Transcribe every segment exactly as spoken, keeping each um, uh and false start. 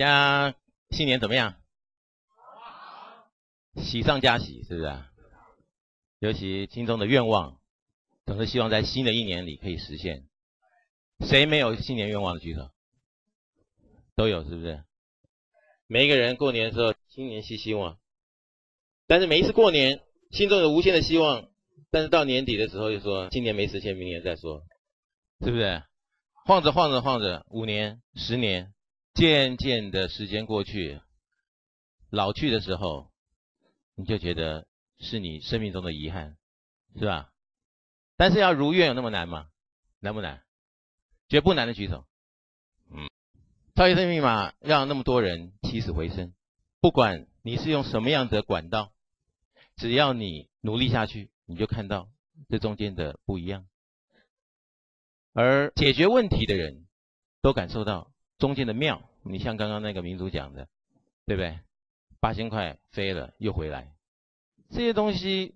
家新年怎么样？喜上加喜，是不是啊？尤其心中的愿望，总是希望在新的一年里可以实现。谁没有新年愿望的举手？都有，是不是？每一个人过年的时候，新年希希望，但是每一次过年，心中有无限的希望，但是到年底的时候就说，今年没实现，明年再说，是不是？晃着晃着晃着，五年、十年，渐渐的时间过去，老去的时候，你就觉得是你生命中的遗憾，是吧？但是要如愿有那么难吗？难不难？绝不难的举手。嗯，超级生命密码让那么多人起死回生，不管你是用什么样的管道，只要你努力下去，你就看到这中间的不一样。而解决问题的人都感受到中间的妙。你像刚刚那个民族讲的，对不对？八千块飞了又回来，这些东西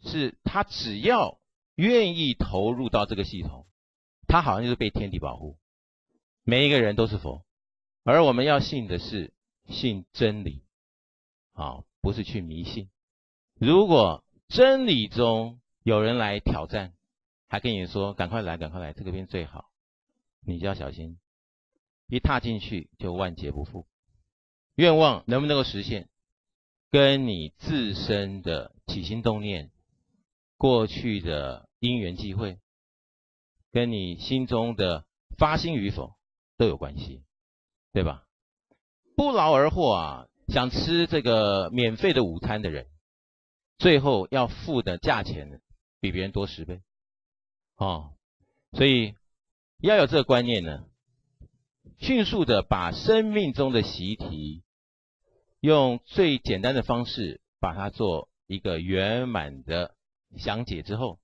是他只要愿意投入到这个系统，他好像就是被天地保护。每一个人都是佛，而我们要信的是信真理，好，不是去迷信。如果真理中有人来挑战，还跟你说赶快来赶快来，这个病最好，你就要小心，一踏进去就万劫不复。愿望能不能够实现，跟你自身的起心动念、过去的因缘际会，跟你心中的发心与否都有关系，对吧？不劳而获啊，想吃这个免费的午餐的人，最后要付的价钱比别人多十倍，哦，所以要有这个观念呢，迅速的把生命中的习题，用最简单的方式把它做一个圆满的详解之后，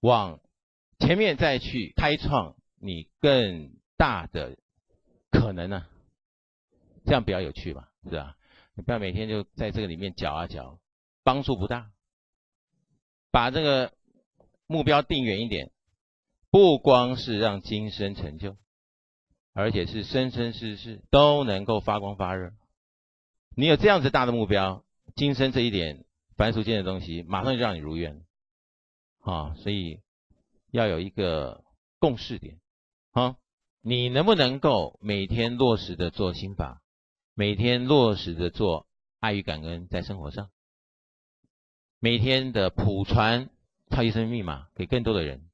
往前面再去开创你更大的可能啊，这样比较有趣吧，是吧？你不要每天就在这个里面搅啊搅。帮助不大，把这个目标定远一点，不光是让今生成就，而且是生生世世都能够发光发热。你有这样子大的目标，今生这一点凡俗间的东西，马上就让你如愿啊！所以要有一个共识点啊，你能不能够每天落实的做心法，每天落实的做爱与感恩在生活上？每天的普传超级生命密码给更多的人，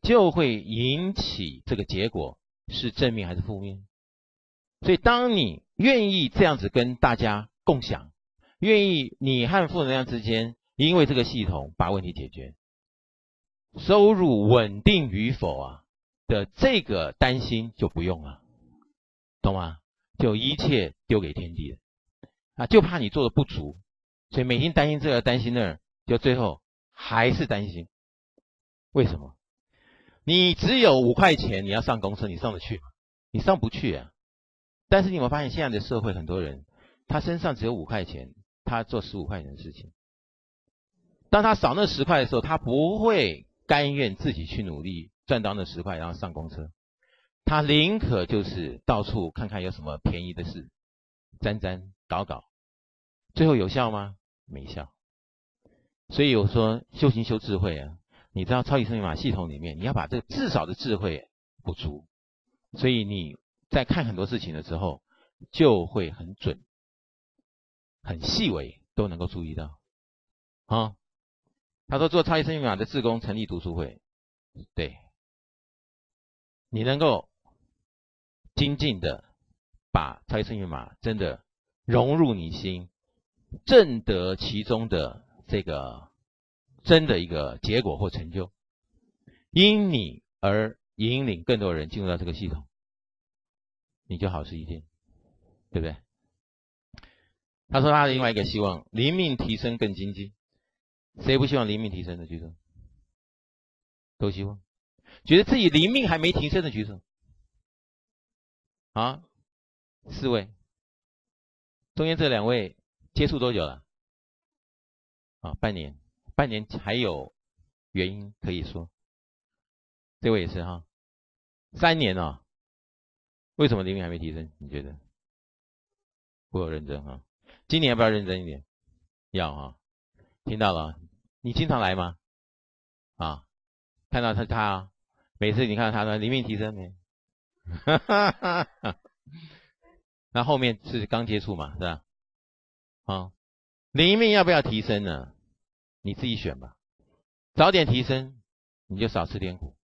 就会引起这个结果是正面还是负面。所以当你愿意这样子跟大家共享，愿意你和负能量之间因为这个系统把问题解决，收入稳定与否啊的这个担心就不用了，懂吗？就一切丢给天地了啊，就怕你做的不足，所以每天担心这个担心那儿，就最后还是担心。为什么？你只有五块钱，你要上公车，你上得去吗？你上不去啊。但是你有没有发现现在的社会很多人，他身上只有五块钱，他做十五块钱的事情。当他少那十块的时候，他不会甘愿自己去努力赚到那十块，然后上公车。他宁可就是到处看看有什么便宜的事，沾沾搞搞，最后有效吗？没效。所以我说修行修智慧啊，你知道超级生命密码系统里面，你要把这个至少的智慧补足，所以你在看很多事情的时候就会很准、很细微都能够注意到啊、哦。他说做超级生命密码的志工成立读书会，对，你能够精进的把超级生命密码真的融入你心，证得其中的这个真的一个结果或成就，因你而引领更多人进入到这个系统，你就好事一件，对不对？他说他的另外一个希望，灵命提升更精进。谁不希望灵命提升的举手？都希望。觉得自己灵命还没提升的举手。啊，四位，中间这两位接触多久了？啊，半年，半年还有原因可以说。这位也是哈，三年啊、哦。为什么灵命还没提升？你觉得？不够认真啊！今年要不要认真一点？要啊！听到了？你经常来吗？啊，看到他他啊，每次你看到他呢，灵命提升没？哈哈哈哈！那后面是刚接触嘛，是吧？啊，灵命要不要提升呢？你自己选吧。早点提升，你就少吃点苦；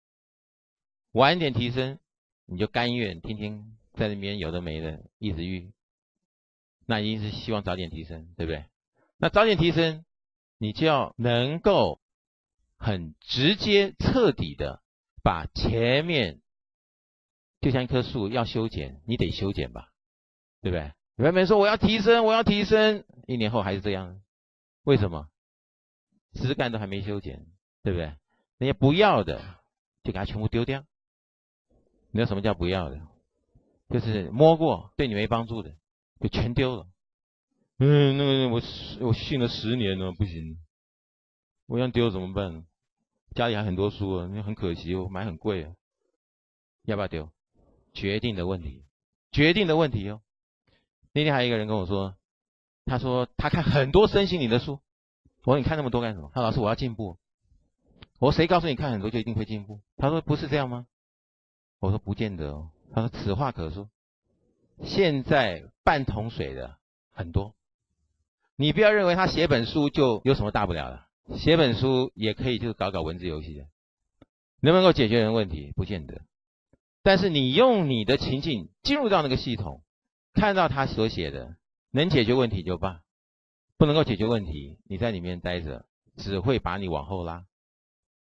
晚点提升，你就甘愿天天在那边有的没的一直遇。那一定是希望早点提升，对不对？那早点提升，你就要能够很直接、彻底的把前面，就像一棵树要修剪，你得修剪吧，对不对？原本说我要提升，我要提升，一年后还是这样，为什么？枝干都还没修剪，对不对？那些不要的就给它全部丢掉。你知道什么叫不要的？就是摸过对你没帮助的，就全丢了。嗯，那个我我信了十年了，不行，我要丢怎么办？家里还很多书啊，那很可惜，我买很贵啊，要不要丢？决定的问题，决定的问题哦。那天还有一个人跟我说，他说他看很多身心灵的书。我说你看那么多干什么？他说老师我要进步。我说谁告诉你看很多就一定会进步？他说不是这样吗？我说不见得哦。他说此话可说，现在半桶水的很多，你不要认为他写本书就有什么大不了的，写本书也可以就是搞搞文字游戏的，能不能够解决人问题不见得，但是你用你的情境进入到那个系统，看到他所写的，能解决问题就罢。不能够解决问题，你在里面待着，只会把你往后拉，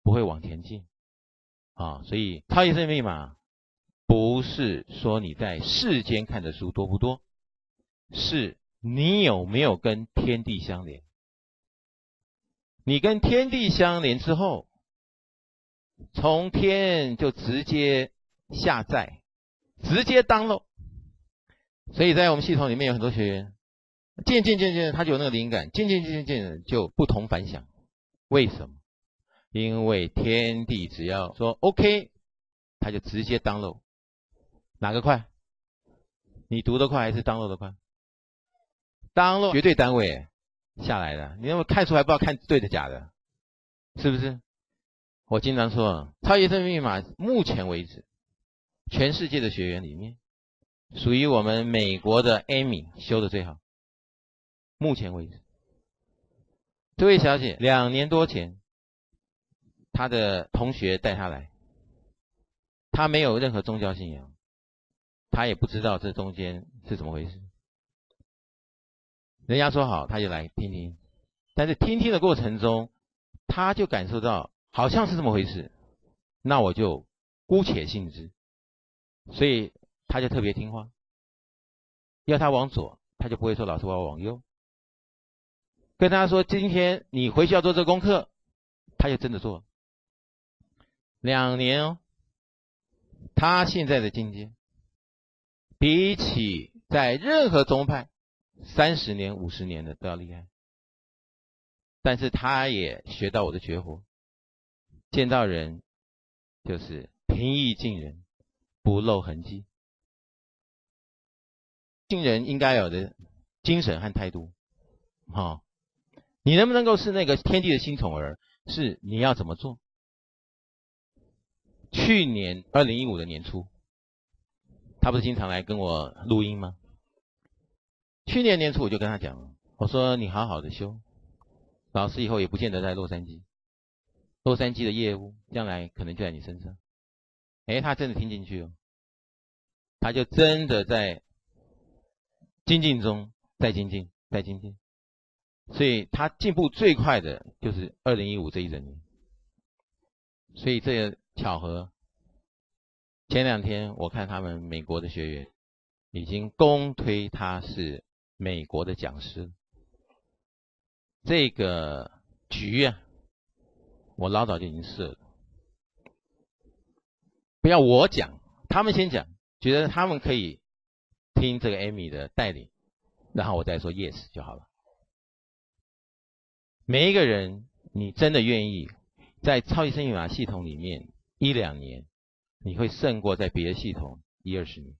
不会往前进啊、哦！所以超级生命密码不是说你在世间看的书多不多，是你有没有跟天地相连。你跟天地相连之后，从天就直接下载，直接 download。所以在我们系统里面有很多学员。渐渐渐渐，他就有那个灵感，渐渐渐渐就不同凡响。为什么？因为天地只要说 OK， 他就直接 download。哪个快？你读得快还是 download 得快 ？download 绝对单位下来的，你那么看出来不知道看对的假的，是不是？我经常说，超级生命密码目前为止，全世界的学员里面，属于我们美国的 Amy 修的最好。目前为止，这位小姐两年多前，她的同学带她来，她没有任何宗教信仰，她也不知道这中间是怎么回事。人家说好，她就来听听，但是听听的过程中，她就感受到好像是这么回事，那我就姑且信之，所以她就特别听话，要她往左，她就不会说老师我要往右。跟他说今天你回去要做这功课，他就真的做。两年哦，他现在的境界比起在任何宗派三十年五十年的都要厉害，但是他也学到我的绝活，见到人就是平易近人，不露痕迹，近人应该有的精神和态度。好、哦。你能不能够是那个天地的新宠儿？是你要怎么做？去年二零一五的年初，他不是经常来跟我录音吗？去年年初我就跟他讲，我说你好好的修，老师以后也不见得在洛杉矶，洛杉矶的业务将来可能就在你身上。哎，他真的听进去哦，他就真的在精进中，在精进，在精进。所以他进步最快的就是二零一五这一整年，所以这个巧合，前两天我看他们美国的学员已经公推他是美国的讲师，这个局啊，我老早就已经设了，不要我讲，他们先讲，觉得他们可以听这个 Amy 的带领，然后我再说 yes 就好了。每一个人，你真的愿意在超级生命密码系统里面一两年，你会胜过在别的系统一二十年，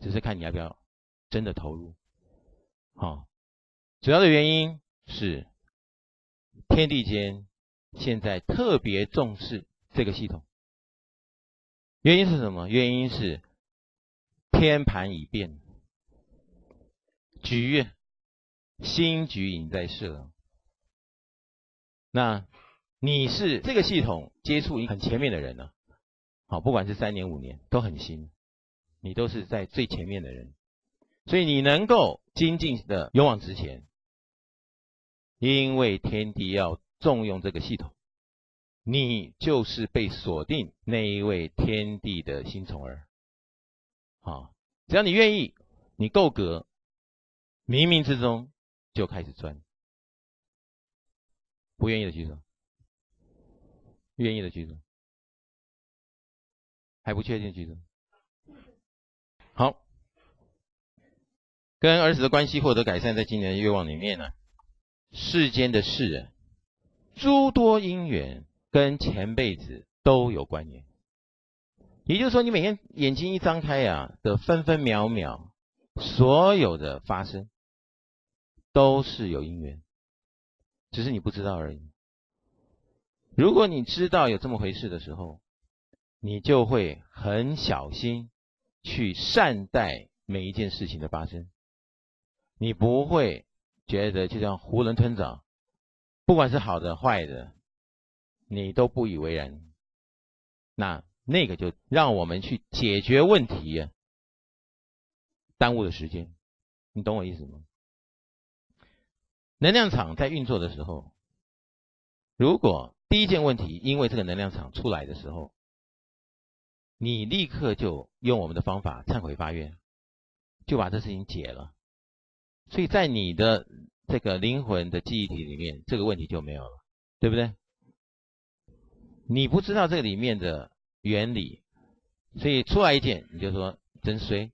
只是看你要不要真的投入。主要的原因是天地间现在特别重视这个系统。原因是什么？原因是天盘已变，局新局已经在世了。那你是这个系统接触你很前面的人了、啊，好，不管是三年五年都很新，你都是在最前面的人，所以你能够精进的勇往直前，因为天地要重用这个系统，你就是被锁定那一位天地的新宠儿。好，只要你愿意，你够格，冥冥之中就开始钻。不愿意的举手，愿意的举手，还不确定举手。好，跟儿子的关系获得改善，在今年的愿望里面呢、啊，世间的事，诸多因缘跟前辈子都有关联。也就是说，你每天眼睛一张开啊的分分秒秒，所有的发生都是有因缘，只是你不知道而已。如果你知道有这么回事的时候，你就会很小心去善待每一件事情的发生，你不会觉得就像囫囵吞枣，不管是好的坏的，你都不以为然。那那个就让我们去解决问题、啊，耽误的时间，你懂我意思吗？能量场在运作的时候，如果第一件问题因为这个能量场出来的时候，你立刻就用我们的方法忏悔发愿，就把这事情解了。所以在你的这个灵魂的记忆体里面，这个问题就没有了，对不对？你不知道这里面的原理，所以出来一件你就说真衰，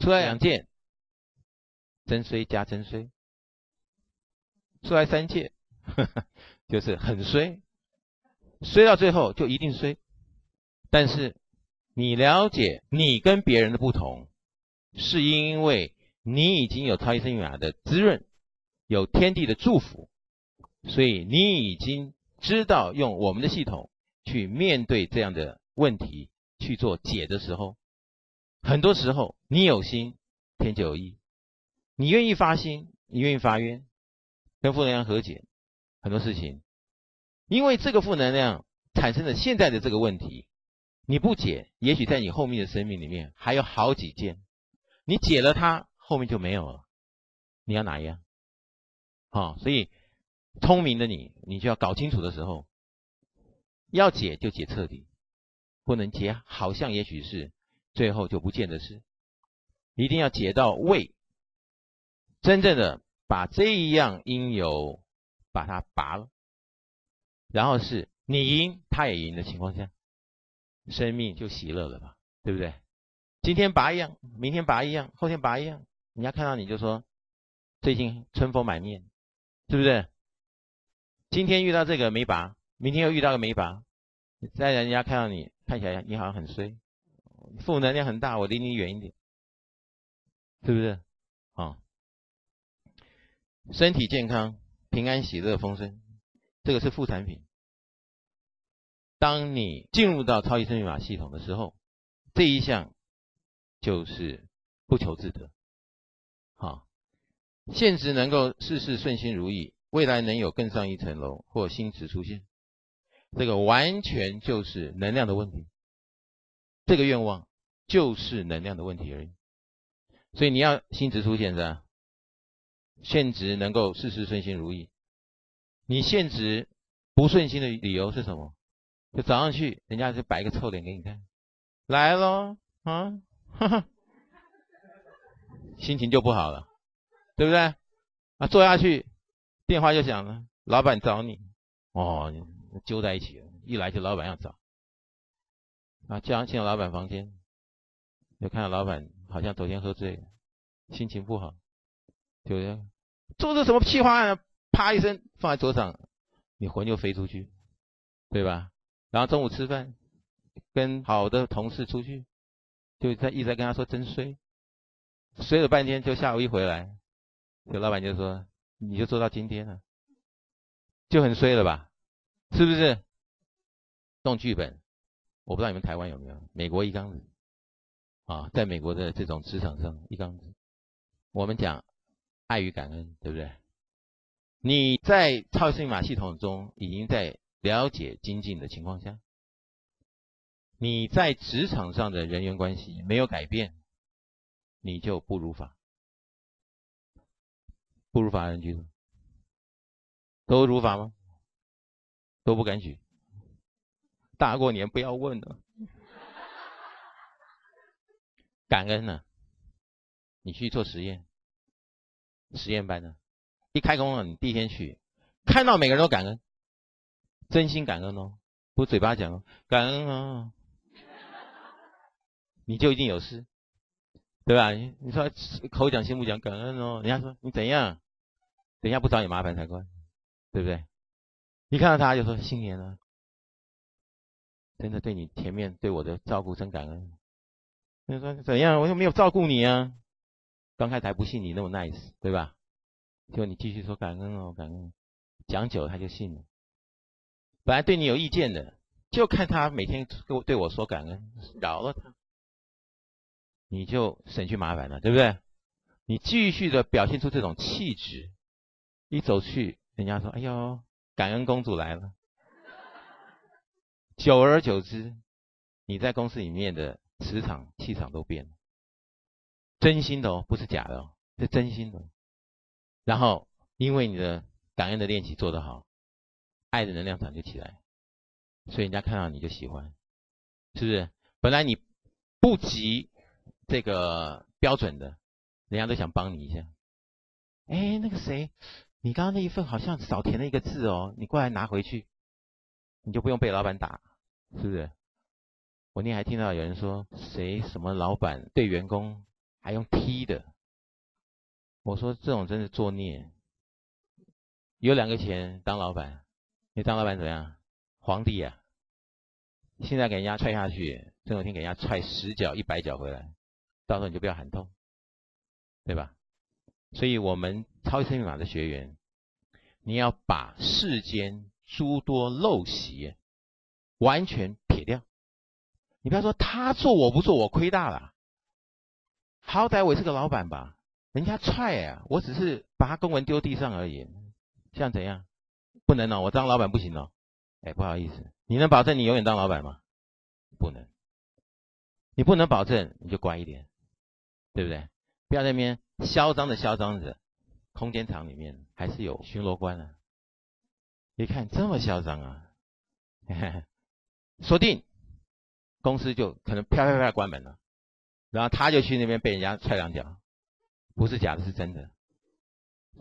出来两件真衰加真衰，出来三件呵呵就是很衰，衰到最后就一定衰。但是你了解你跟别人的不同，是因为你已经有超级生命法的滋润，有天地的祝福，所以你已经知道用我们的系统去面对这样的问题去做解的时候，很多时候你有心天就有意，你愿意发心，你愿意发愿跟负能量和解，很多事情因为这个负能量产生了现在的这个问题，你不解，也许在你后面的生命里面还有好几件，你解了它后面就没有了，你要哪一样？好、哦，所以聪明的你，你就要搞清楚的时候，要解就解彻底，不能解好像也许是最后就不见得是，一定要解到位，真正的把这一样因由把它拔了，然后是你赢他也赢的情况下，生命就喜乐了吧，对不对？今天拔一样，明天拔一样，后天拔一样，人家看到你就说最近春风满面，是不是？今天遇到这个没拔，明天又遇到个没拔，再人家看到你看起来你好像很衰，负能量很大，我离你远一点，是不是？好、哦，身体健康，平安喜乐丰盛，这个是副产品。当你进入到超级生命法系统的时候，这一项就是不求自得。好，现职能够事事顺心如意，未来能有更上一层楼或新职出现，这个完全就是能量的问题，这个愿望就是能量的问题而已。所以你要新职出现是吧？现职能够事事顺心如意，你现职不顺心的理由是什么？就早上去，人家就摆一个臭脸给你看，来咯啊，哈哈，心情就不好了，对不对？啊，坐下去，电话就响了，老板找你，哦，揪在一起了，一来就老板要找，啊，叫他进老板房间，就看到老板好像昨天喝醉了，心情不好，就做这什么屁话啊，啪一声放在桌上，你魂就飞出去，对吧？然后中午吃饭，跟好的同事出去，就在一直在跟他说真衰，衰了半天，就下午一回来，就老板就说你就做到今天了，就很衰了吧？是不是？动剧本，我不知道你们台湾有没有，美国一缸子啊，在美国的这种职场上一缸子。我们讲爱与感恩，对不对？你在超级马系统中已经在了解精进的情况下，你在职场上的人员关系没有改变，你就不如法，不如法人居住，都如法吗？都不敢举。大过年不要问了，感恩呢、啊？你去做实验，实验班呢、啊？一开工了，你第一天去，看到每个人都感恩，真心感恩哦，不嘴巴讲哦，感恩哦，你就一定有事，对吧？你你说口讲心不讲，感恩哦，人家说你怎样，等一下不找你麻烦才怪，对不对？一看到他就说新年了。真的对你前面对我的照顾真感恩。你说怎样？我又没有照顾你啊！刚开始还不信你那么 nice， 对吧？就你继续说感恩哦，感恩。讲久了他就信了。本来对你有意见的，就看他每天跟我对我说感恩，饶了他，你就省去麻烦了，对不对？你继续的表现出这种气质，一走去，人家说：“哎呦，感恩公主来了。”久而久之，你在公司里面的磁场、气场都变了，真心的哦，不是假的哦，是真心的。然后，因为你的感恩的练习做得好，爱的能量场就起来，所以人家看到你就喜欢，是不是？本来你不及这个标准的，人家都想帮你一下。哎，那个谁，你刚刚那一份好像少填了一个字哦，你过来拿回去。你就不用被老板打，是不是？我那天还听到有人说，谁什么老板对员工还用踢的，我说这种真是作孽。有两个钱当老板，你当老板怎么样？皇帝啊！现在给人家踹下去，总有一天给人家踹十脚一百脚回来，到时候你就不要喊痛，对吧？所以我们超级生命密码的学员，你要把世间诸多陋习完全撇掉，你不要说他做我不做我亏大了，好歹我也是个老板吧，人家踹啊，我只是把他公文丢地上而已，像怎样？不能哦，我当老板不行哦，哎，不好意思，你能保证你永远当老板吗？不能，你不能保证，你就乖一点，对不对？不要在那边嚣张的嚣张着，空间场里面还是有巡逻官啊。一看这么嚣张啊，呵呵，说定公司就可能啪啪啪关门了，然后他就去那边被人家踹两脚，不是假的，是真的。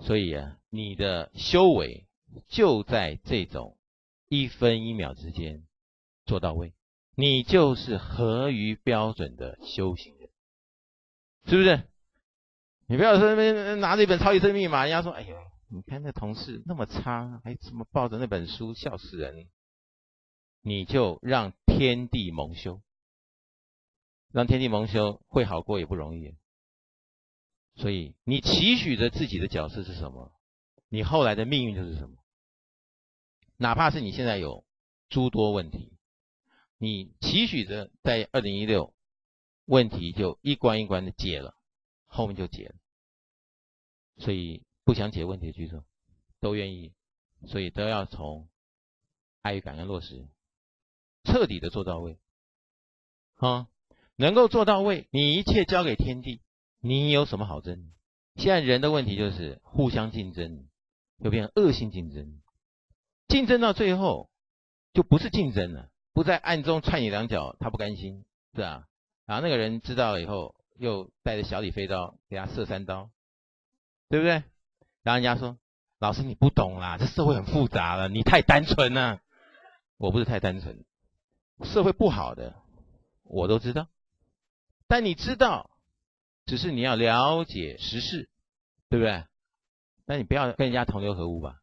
所以啊，你的修为就在这种一分一秒之间做到位，你就是合于标准的修行人，是不是？你不要说那边拿着一本超级生命密码，人家说哎呦，你看那同事那么差，还怎么抱着那本书，笑死人！你就让天地蒙羞，让天地蒙羞会好过也不容易。所以你期许着自己的角色是什么，你后来的命运就是什么。哪怕是你现在有诸多问题，你期许着在二零一六问题就一关一关的解了，后面就解了。所以不想解问题的举手，都愿意，所以都要从爱与感恩落实，彻底的做到位啊！能够做到位，你一切交给天地，你有什么好争？现在人的问题就是互相竞争，就变成恶性竞争，竞争到最后就不是竞争了，不在暗中踹你两脚，他不甘心，是啊，然后那个人知道了以后，又带着小李飞刀给他射三刀，对不对？然后人家说：“老师你不懂啦，这社会很复杂了，你太单纯了。”我不是太单纯，社会不好的我都知道，但你知道，只是你要了解时事，对不对？那你不要跟人家同流合污吧，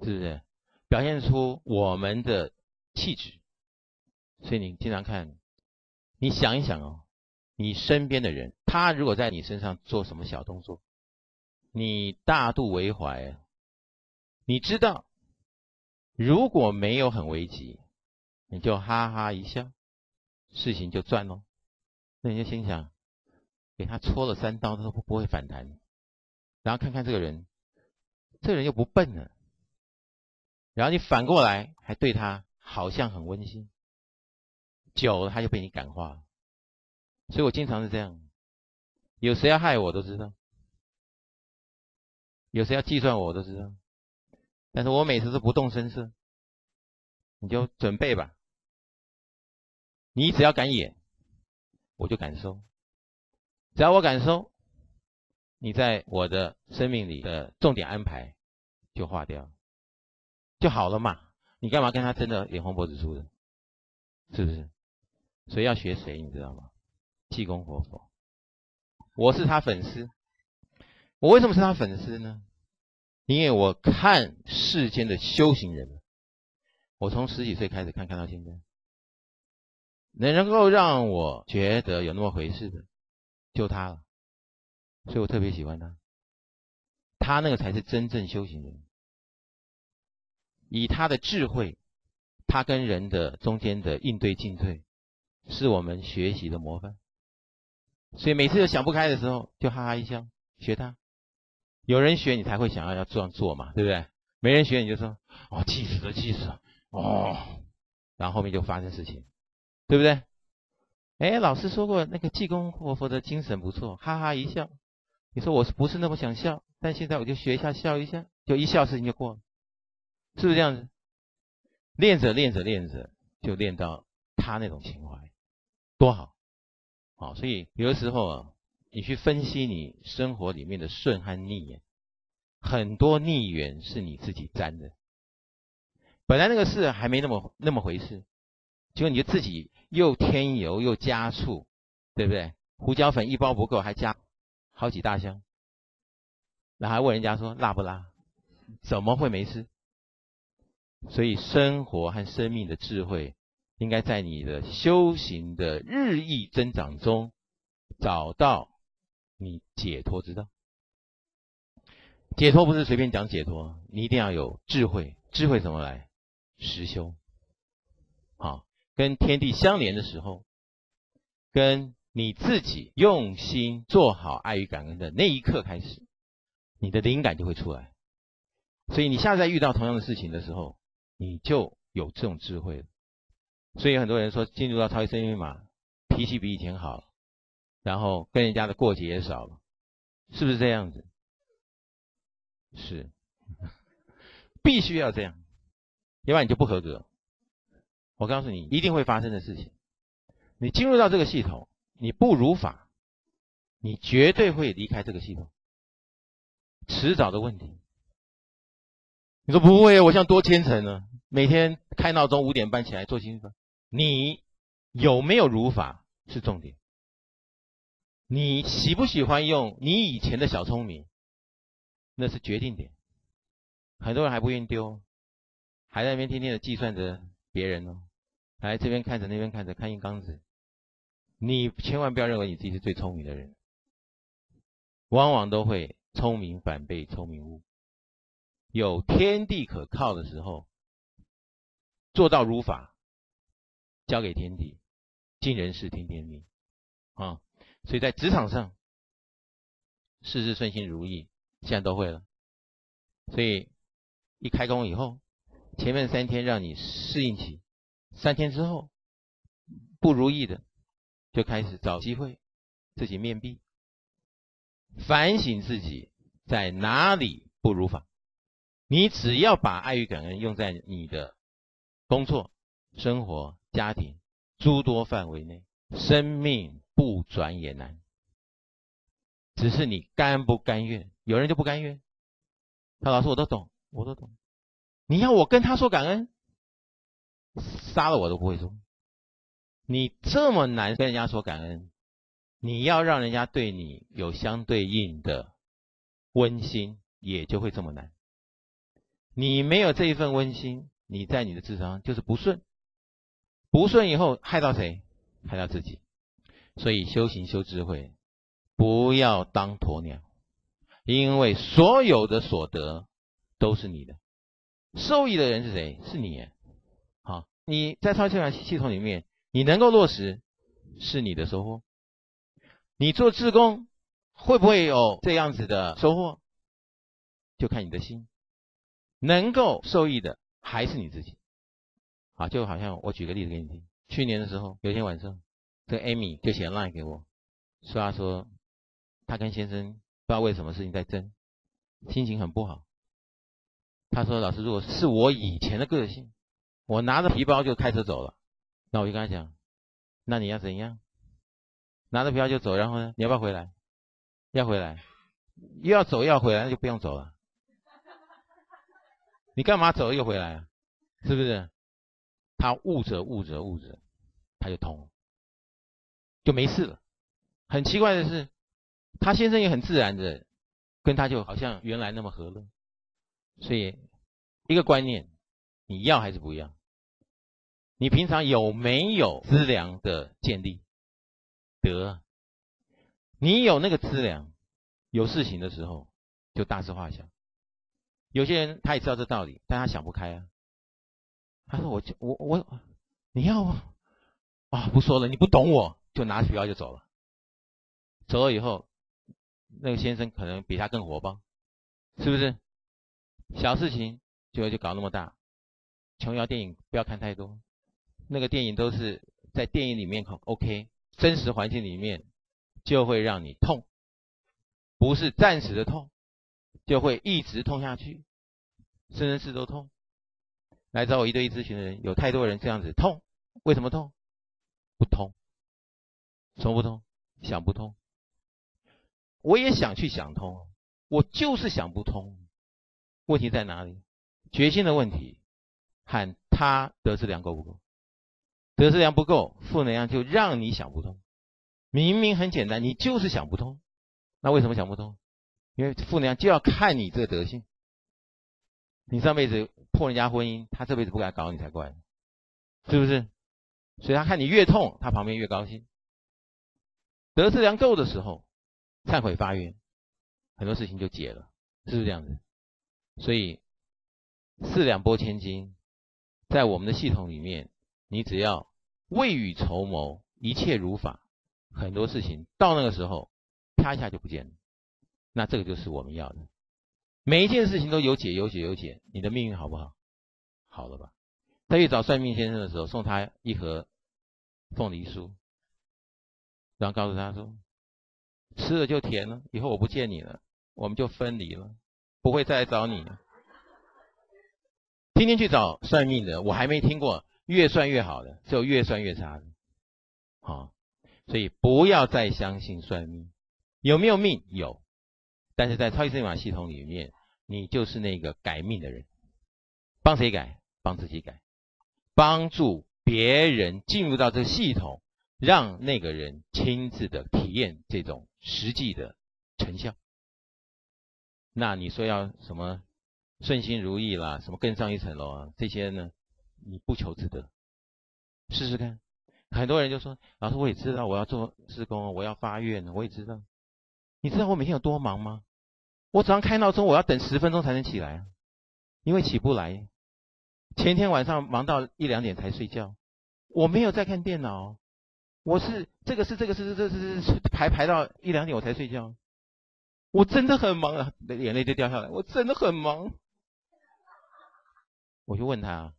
是不是？表现出我们的气质。所以你经常看，你想一想哦，你身边的人，他如果在你身上做什么小动作，你大度为怀，你知道，如果没有很危急，你就哈哈一笑，事情就赚喽。那你就心想，给他戳了三刀，他都不会反弹。然后看看这个人，这个人又不笨了。然后你反过来还对他好像很温馨，久了他就被你感化了。所以我经常是这样，有谁要害我都知道。 有谁要计算我，我都知道，但是我每次都不动声色。你就准备吧，你只要敢演，我就敢收。只要我敢收，你在我的生命里的重点安排就划掉，就好了嘛。你干嘛跟他真的眼红脖子粗的？是不是？所以要学谁，你知道吗？济公活佛，我是他粉丝。 我为什么是他粉丝呢？因为我看世间的修行人，我从十几岁开始看，看到现在，能够让我觉得有那么回事的，就他了，所以我特别喜欢他。他那个才是真正修行人，以他的智慧，他跟人的中间的应对进退，是我们学习的模范。所以每次有想不开的时候，就哈哈一笑，学他。 有人学你才会想要要这样做嘛，对不对？没人学你就说哦，气死了，气死了，哦，然后后面就发生事情，对不对？哎，老师说过那个济公活佛的精神不错，哈哈一笑。你说我是不是那么想笑？但现在我就学一下，笑一下，就一笑事情就过了，是不是这样子？练着练着练着，就练到他那种情怀，多好！好、哦，所以有的时候啊。 你去分析你生活里面的顺和逆，很多逆缘是你自己沾的。本来那个事还没那么那么回事，结果你就自己又添油又加醋，对不对？胡椒粉一包不够，还加好几大箱，然后还问人家说辣不辣？怎么会没事？所以生活和生命的智慧，应该在你的修行的日益增长中，找到 你解脱之道，解脱不是随便讲解脱，你一定要有智慧。智慧怎么来？实修。好，跟天地相连的时候，跟你自己用心做好爱与感恩的那一刻开始，你的灵感就会出来。所以你下次再遇到同样的事情的时候，你就有这种智慧了。所以很多人说，进入到超级生命密码，脾气比以前好了。 然后跟人家的过节也少了，是不是这样子？是，必须要这样，要不然你就不合格。我告诉你，一定会发生的事情。你进入到这个系统，你不如法，你绝对会离开这个系统，迟早的问题。你说不会，我像多虔诚呢，每天开闹钟五点半起来做心法。你有没有如法是重点。 你喜不喜欢用你以前的小聪明，那是决定点。很多人还不愿意丢，还在那边天天的计算着别人哦，来这边看着那边看着看硬缸子。你千万不要认为你自己是最聪明的人，往往都会聪明反被聪明误。有天地可靠的时候，做到如法，交给天地，尽人事听天命啊。 所以在职场上，事事顺心如意，现在都会了。所以一开工以后，前面三天让你适应期，三天之后不如意的，就开始找机会自己面壁，反省自己在哪里不如法。你只要把爱与感恩用在你的工作、生活、家庭诸多范围内，生命 不转也难，只是你甘不甘愿？有人就不甘愿。他老师我都懂，我都懂。你要我跟他说感恩，杀了我都不会说。你这么难跟人家说感恩，你要让人家对你有相对应的温馨，也就会这么难。你没有这一份温馨，你在你的职场就是不顺，不顺以后害到谁？害到自己。 所以修行修智慧，不要当鸵鸟，因为所有的所得都是你的，受益的人是谁？是你。好，你在超级循环系统里面，你能够落实是你的收获。你做志工会不会有这样子的收获？就看你的心，能够受益的还是你自己。好，就好像我举个例子给你听。去年的时候，有一天晚上，这个 Amy 就写 line 给我，说她说她跟先生不知道为什么事情在争，心情很不好。她说：“老师，如果是我以前的个性，我拿着皮包就开车走了。”那我就跟她讲：“那你要怎样？拿着皮包就走，然后呢？你要不要回来？要回来，又要走又要回来，那就不用走了。你干嘛走又回来啊？是不是？”他悟着悟着悟着，他就通了，就没事了。很奇怪的是，他先生也很自然的跟他就好像原来那么和乐。所以一个观念，你要还是不要？你平常有没有资粮的建立？得，你有那个资粮，有事情的时候就大事化小。有些人他也知道这道理，但他想不开啊。他说我：“我我我，你要啊、哦？不说了，你不懂我，就拿皮包就走了。走了以后，那个先生可能比他更火爆，是不是？小事情就就搞那么大。琼瑶电影不要看太多，那个电影都是在电影里面 OK， 真实环境里面就会让你痛，不是暂时的痛，就会一直痛下去，生生世世都痛。”来找我一对一咨询的人，有太多人这样子痛，为什么痛？不通，什么不通？想不通。我也想去想通，我就是想不通。问题在哪里？决心的问题和他德智良够不够？德智良不够，负能量就让你想不通。明明很简单，你就是想不通。那为什么想不通？因为负能量就要看你这个德性。你上辈子破人家婚姻，他这辈子不敢搞你才怪，是不是？所以他看你越痛，他旁边越高兴。德智良够的时候，忏悔发愿，很多事情就解了，是不是这样子？所以四两拨千斤，在我们的系统里面，你只要未雨绸缪，一切如法，很多事情到那个时候，啪一下就不见了。那这个就是我们要的。每一件事情都有解有解有解，你的命运好不好？好了吧。在去找算命先生的时候，送他一盒凤梨酥，然后告诉他说，吃了就甜了，以后我不见你了，我们就分离了，不会再来找你了。今天去找算命的，我还没听过越算越好的，只有越算越差的。好，所以不要再相信算命。有没有命？有。但是在超级生命法系统里面，你就是那个改命的人。帮谁改？帮自己改，帮助别人进入到这个系统，让那个人亲自的体验这种实际的成效。那你说要什么顺心如意啦，什么更上一层楼啊，这些呢，你不求自得，试试看。很多人就说，老师我也知道我要做志工，我要发愿，我也知道。你知道我每天有多忙吗？我早上开闹钟，我要等十分钟才能起来，因为起不来。前天晚上忙到一两点才睡觉，我没有在看电脑，我是这个是这个是这个是排排到一两点我才睡觉。我真的很忙啊，眼泪就掉下来。我真的很忙。我就问他，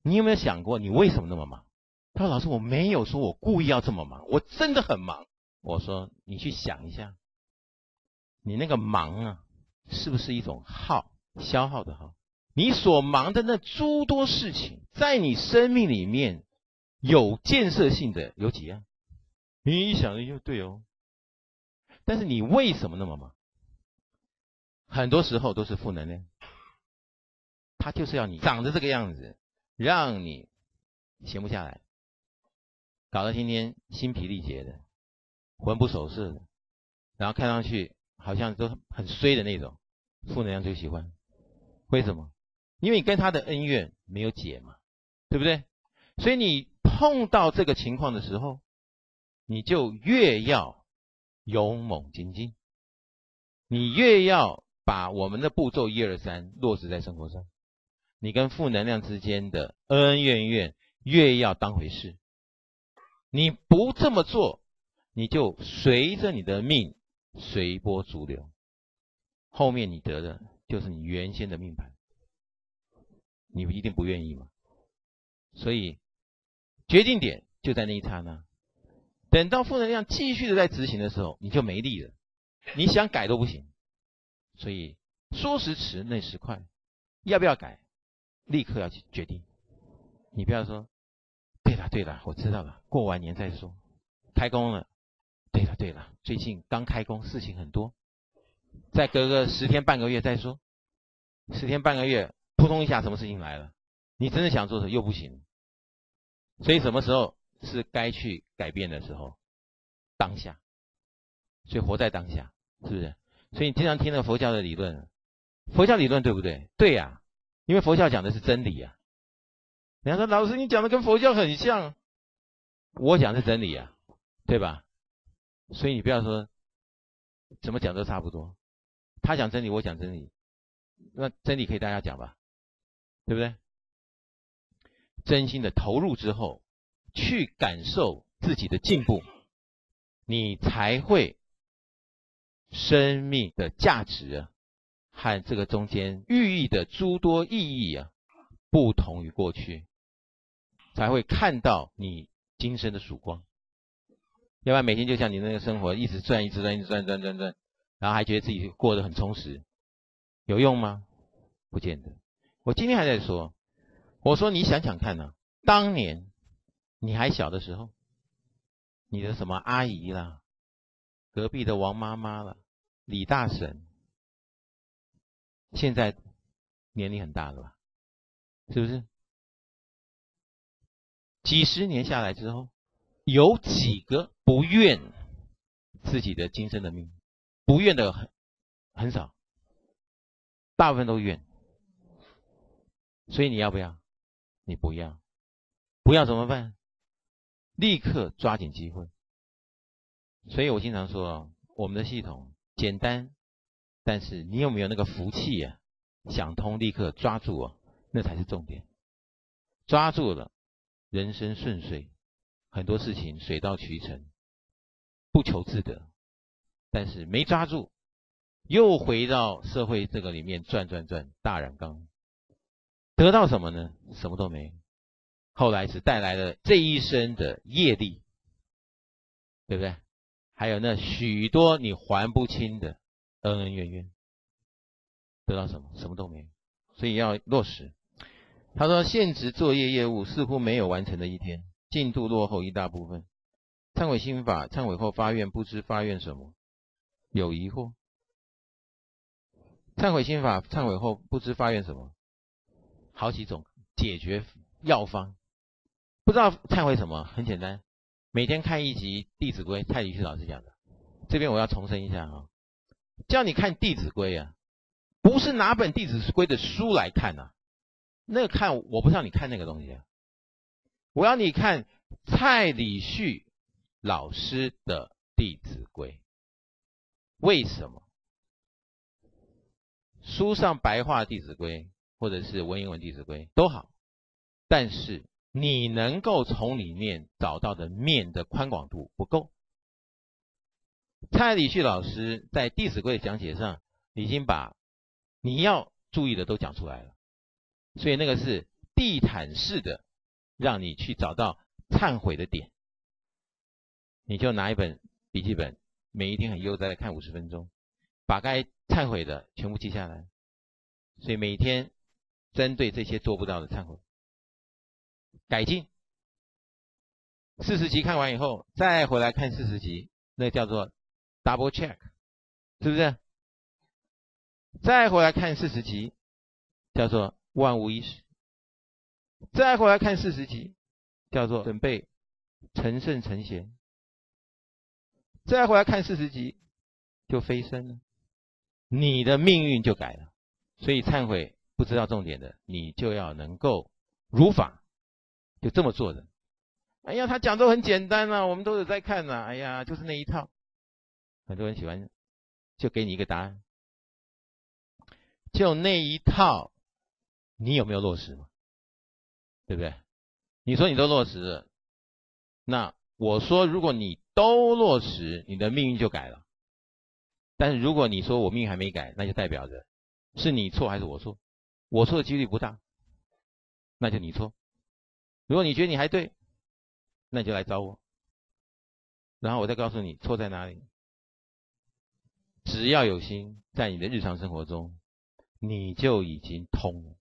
你有没有想过你为什么那么忙？他说，老师我没有说我故意要这么忙，我真的很忙。我说你去想一下。你那个忙啊，是不是一种耗？消耗的耗。你所忙的那诸多事情，在你生命里面有建设性的有几样？你一想的就对哦。但是你为什么那么忙？很多时候都是负能量，它就是要你长得这个样子，让你闲不下来，搞到今天心疲力竭的，魂不守舍的，然后看上去好像都很衰的那种，负能量就喜欢。为什么？因为你跟他的恩怨没有解嘛，对不对？所以你碰到这个情况的时候，你就越要勇猛精进。你越要把我们的步骤一二三落实在生活上，你跟负能量之间的恩恩怨怨越要当回事。你不这么做，你就随着你的命随波逐流，后面你得的就是你原先的命盘，你一定不愿意嘛。所以决定点就在那一刹那，等到负能量继续的在执行的时候，你就没力了，你想改都不行。所以说时迟那时快，要不要改立刻要去决定，你不要说对了对了我知道了，过完年再说，开工了对了对了最近刚开工事情很多，再隔个十天半个月再说，十天半个月扑通一下什么事情来了，你真的想做的又不行。所以什么时候是该去改变的时候？当下。所以活在当下，是不是？所以你经常听了佛教的理论，佛教理论对不对？对呀、啊，因为佛教讲的是真理啊。人家说老师你讲的跟佛教很像，我讲的是真理啊，对吧？所以你不要说怎么讲都差不多，他讲真理我讲真理，那真理可以大家讲吧，对不对？真心的投入之后，去感受自己的进步，你才会生命的价值啊，和这个中间寓意的诸多意义啊，不同于过去，才会看到你今生的曙光。要不然每天就像你那个生活一直转一直转一直转转转转，然后还觉得自己过得很充实，有用吗？不见得。我今天还在说，我说你想想看啊，当年你还小的时候，你的什么阿姨啦，隔壁的王妈妈啦，李大婶，现在年龄很大了吧？是不是？几十年下来之后，有几个不怨自己的今生的命？不怨的很很少，大部分都怨。所以你要不要？你不要，不要怎么办？立刻抓紧机会。所以我经常说，我们的系统简单，但是你有没有那个福气啊？想通立刻抓住啊，那才是重点。抓住了，人生顺遂，很多事情水到渠成，不求自得。但是没抓住，又回到社会这个里面转转转，大染缸。得到什么呢？什么都没。后来只带来了这一生的业力，对不对？还有那许多你还不清的恩恩怨怨。得到什么？什么都没。所以要落实。他说现职作业业务似乎没有完成的一天，进度落后一大部分。忏悔心法，忏悔后发愿，不知发愿什么，有疑惑。忏悔心法，忏悔后不知发愿什么。好几种解决药方，不知道忏悔什么，很简单，每天看一集《弟子规》，蔡礼旭老师讲的。这边我要重申一下啊、哦，叫你看《弟子规》啊，不是拿本《弟子规》的书来看啊，那个看我不是让你看那个东西啊，我要你看蔡礼旭老师的《弟子规》。为什么？书上白话《弟子规》。或者是文言文《弟子规》都好，但是你能够从里面找到的面的宽广度不够。蔡礼旭老师在《弟子规》的讲解上已经把你要注意的都讲出来了，所以那个是地毯式的让你去找到忏悔的点。你就拿一本笔记本，每一天很悠哉的看五十分钟，把该忏悔的全部记下来。所以每天针对这些做不到的忏悔改进，四十集看完以后再回来看四十集，那叫做 double check， 是不是？再回来看四十集叫做万无一失，再回来看四十集叫做准备成圣成贤，再回来看四十集就飞升了，你的命运就改了。所以忏悔不知道重点的，你就要能够如法，就这么做的。哎呀，他讲都很简单啊，我们都有在看啊，哎呀，就是那一套。很多人喜欢就给你一个答案。就那一套，你有没有落实嘛？对不对？你说你都落实了，那我说如果你都落实，你的命运就改了。但是如果你说我命运还没改，那就代表着是你错还是我错？我错的几率不大，那就你错。如果你觉得你还对，那你就来找我，然后我再告诉你错在哪里。只要有心，在你的日常生活中，你就已经通了。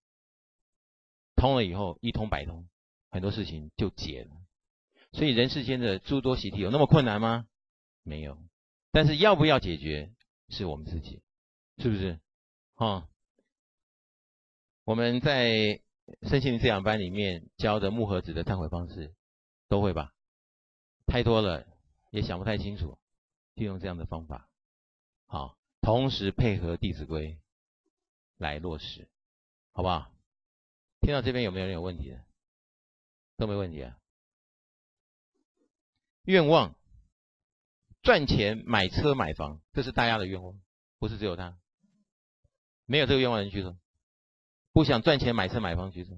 通了以后，一通百通，很多事情就解了。所以人世间的诸多习题有那么困难吗？没有。但是要不要解决，是我们自己，是不是？啊、嗯，我们在身心灵这两班里面教的木盒子的忏悔方式，都会吧？太多了，也想不太清楚，就用这样的方法。好，同时配合《弟子规》来落实，好不好？听到这边有没有人有问题的？都没问题啊。愿望，赚钱买车买房，这是大家的愿望，不是只有他。没有这个愿望的人举手，不想赚钱买车买房举手，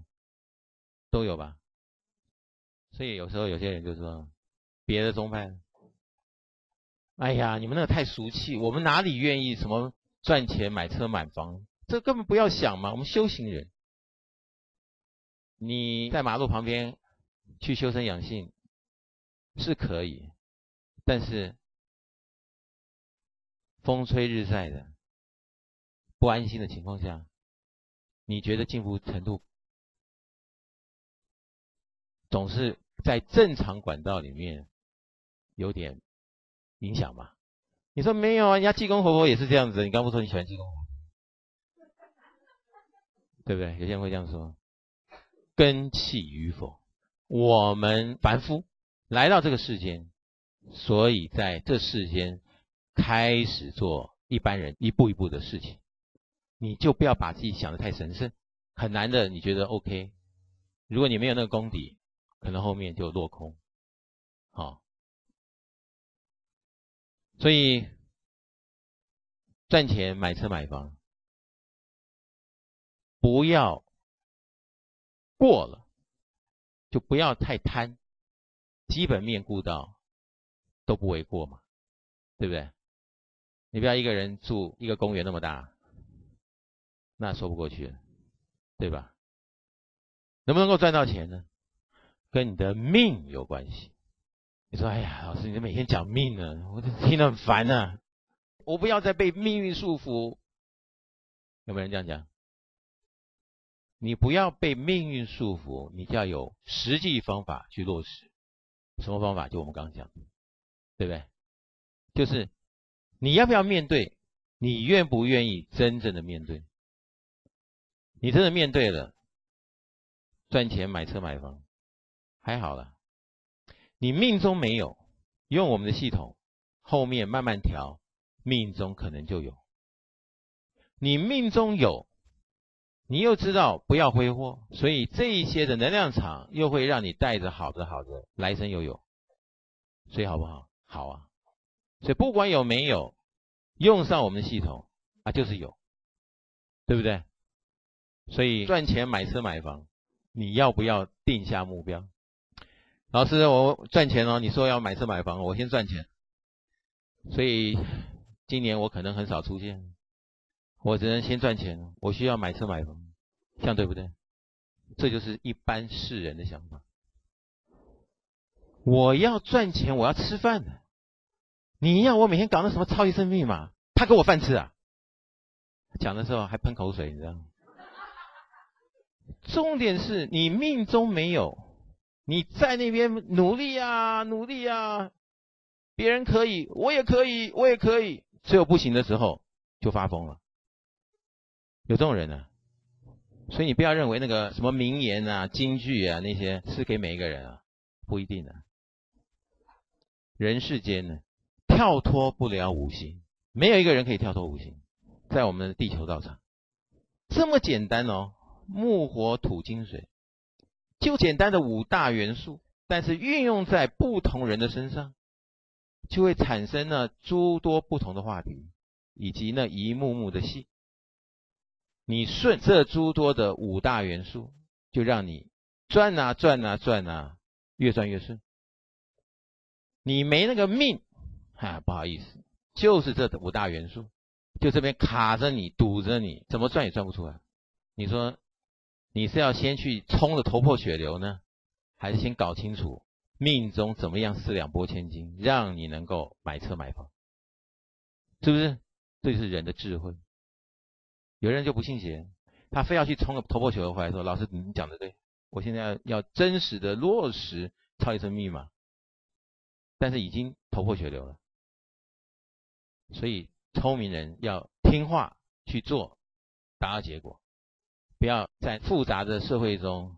都有吧？所以有时候有些人就说，别的宗派，哎呀，你们那个太俗气，我们哪里愿意什么赚钱买车买房，这根本不要想嘛，我们修行人。你在马路旁边去修身养性是可以，但是风吹日晒的。不安心的情况下，你觉得进步程度总是在正常管道里面有点影响吧？你说没有啊？人家济公活佛也是这样子的。你刚不说你喜欢济公活佛，对不对？有些人会这样说：根器与否，我们凡夫来到这个世间，所以在这世间开始做一般人一步一步的事情。你就不要把自己想得太神圣，很难的你觉得 OK， 如果你没有那个功底，可能后面就落空。好，所以赚钱买车买房不要过了，就不要太贪，基本面顾到都不为过嘛，对不对？你不要一个人住一个公园那么大，那说不过去了，对吧？能不能够赚到钱呢？跟你的命有关系。你说，哎呀，老师，你每天讲命呢，我听得很烦啊！我不要再被命运束缚。有没有人这样讲？你不要被命运束缚，你就要有实际方法去落实。什么方法？就我们刚刚讲的，对不对？就是你要不要面对？你愿不愿意真正的面对？你真的面对了，赚钱买车买房还好了。你命中没有，用我们的系统，后面慢慢调，命中可能就有。你命中有，你又知道不要挥霍，所以这一些的能量场又会让你带着好的好的来生又有。所以好不好？好啊。所以不管有没有，用上我们的系统啊，就是有，对不对？所以赚钱买车买房，你要不要定下目标？老师，我赚钱哦，你说要买车买房，我先赚钱，所以今年我可能很少出现，我只能先赚钱，我需要买车买房，这样对不对？这就是一般世人的想法。我要赚钱，我要吃饭的，你要我每天搞那什么超级生命密码，他给我饭吃啊？讲的时候还喷口水，你知道吗？重点是你命中没有，你在那边努力啊努力啊，别人可以，我也可以，我也可以，只有不行的时候就发疯了。有这种人啊，所以你不要认为那个什么名言啊、金句啊那些是给每一个人啊，不一定啊。人世间呢，跳脱不了五行，没有一个人可以跳脱五行，在我们的地球道场，这么简单哦。木火土金水，就简单的五大元素，但是运用在不同人的身上，就会产生了诸多不同的话题，以及那一幕幕的戏。你顺这诸多的五大元素，就让你转啊转啊转啊，越转越顺。你没那个命啊，不好意思，就是这五大元素，就这边卡着你，堵着你，怎么转也转不出来。你说你是要先去冲得头破血流呢，还是先搞清楚命中怎么样四两拨千斤，让你能够买车买房？是不是？这就是人的智慧。有人就不信邪，他非要去冲个头破血流回来说：“老师，你讲的对，我现在要要真实的落实超级生密码。”但是已经头破血流了。所以聪明人要听话去做，达到结果，不要在复杂的社会中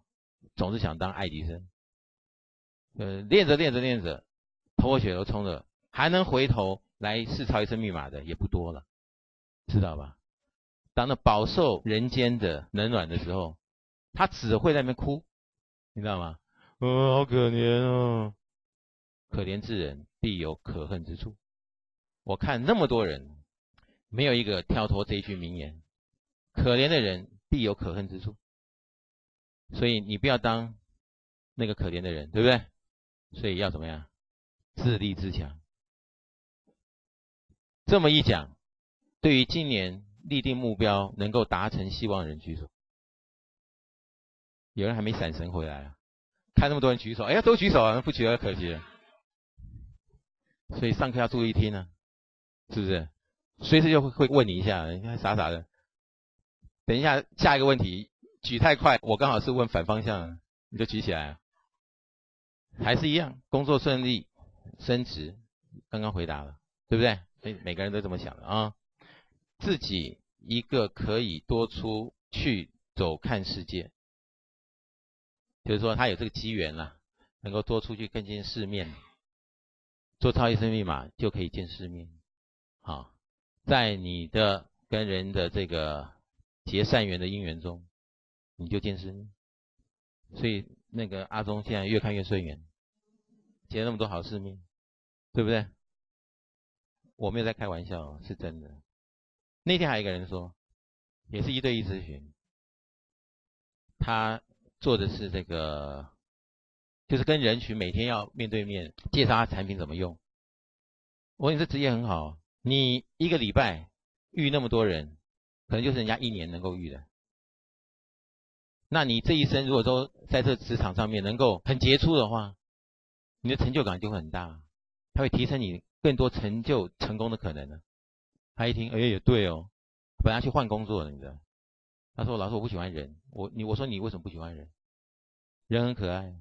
总是想当爱迪生。呃，练着练着练着，头破血流冲了，还能回头来试超级生密码的也不多了，知道吧？当那饱受人间的冷暖的时候，他只会在那边哭，你知道吗？呃、哦，好可怜哦，可怜之人必有可恨之处。我看那么多人，没有一个跳脱这一句名言：可怜的人必有可恨之处。所以你不要当那个可怜的人，对不对？所以要怎么样？自立自强。这么一讲，对于今年立定目标能够达成希望的人举手。有人还没闪神回来啊？看那么多人举手，哎呀，都举手啊，不举手可惜了。所以上课要注意听啊，是不是？随时就会问你一下，你看傻傻的。等一下下一个问题举太快，我刚好是问反方向，你就举起来啊。还是一样，工作顺利，升职，刚刚回答了，对不对？所以每个人都这么想的啊。自己一个可以多出去走看世界，就是说他有这个机缘啦、啊，能够多出去更见世面，做超级生密码就可以见世面。好，在你的跟人的这个结善缘的因缘中，你就见世面。所以那个阿中现在越看越顺眼，结那么多好世面，对不对？我没有在开玩笑，是真的。那天还有一个人说，也是一对一咨询，他做的是这个，就是跟人群每天要面对面介绍他产品怎么用。我说你这职业很好，你一个礼拜遇那么多人，可能就是人家一年能够遇的。那你这一生如果都在这职场上面能够很杰出的话，你的成就感就会很大，它会提升你更多成就成功的可能呢。他一听，哎，也对哦，本来去换工作了，你知道？他说：“老师，我不喜欢人。我”我你我说你为什么不喜欢人？人很可爱，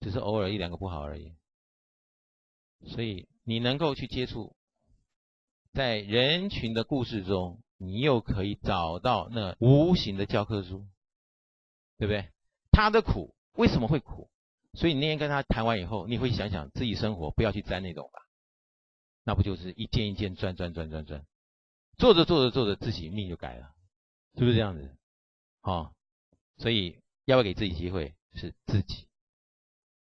只是偶尔一两个不好而已。所以你能够去接触，在人群的故事中，你又可以找到那无形的教科书，对不对？他的苦为什么会苦？所以你那天跟他谈完以后，你会想想自己生活，不要去沾那种吧。那不就是一件一件转转转转转，做着做着做着，自己命就改了，是不是这样子？哦，所以要不要给自己机会？是自己，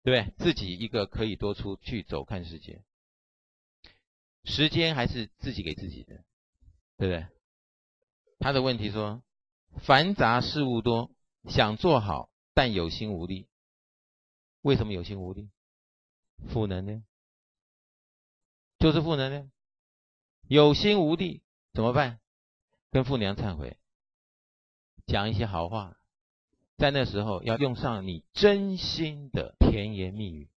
对不对？自己一个可以多出去走看世界，时间还是自己给自己的，对不对？他的问题说，繁杂事物多，想做好但有心无力，为什么有心无力？负能量。就是负能量，有心无力怎么办？跟父娘忏悔，讲一些好话，在那时候要用上你真心的甜言蜜语，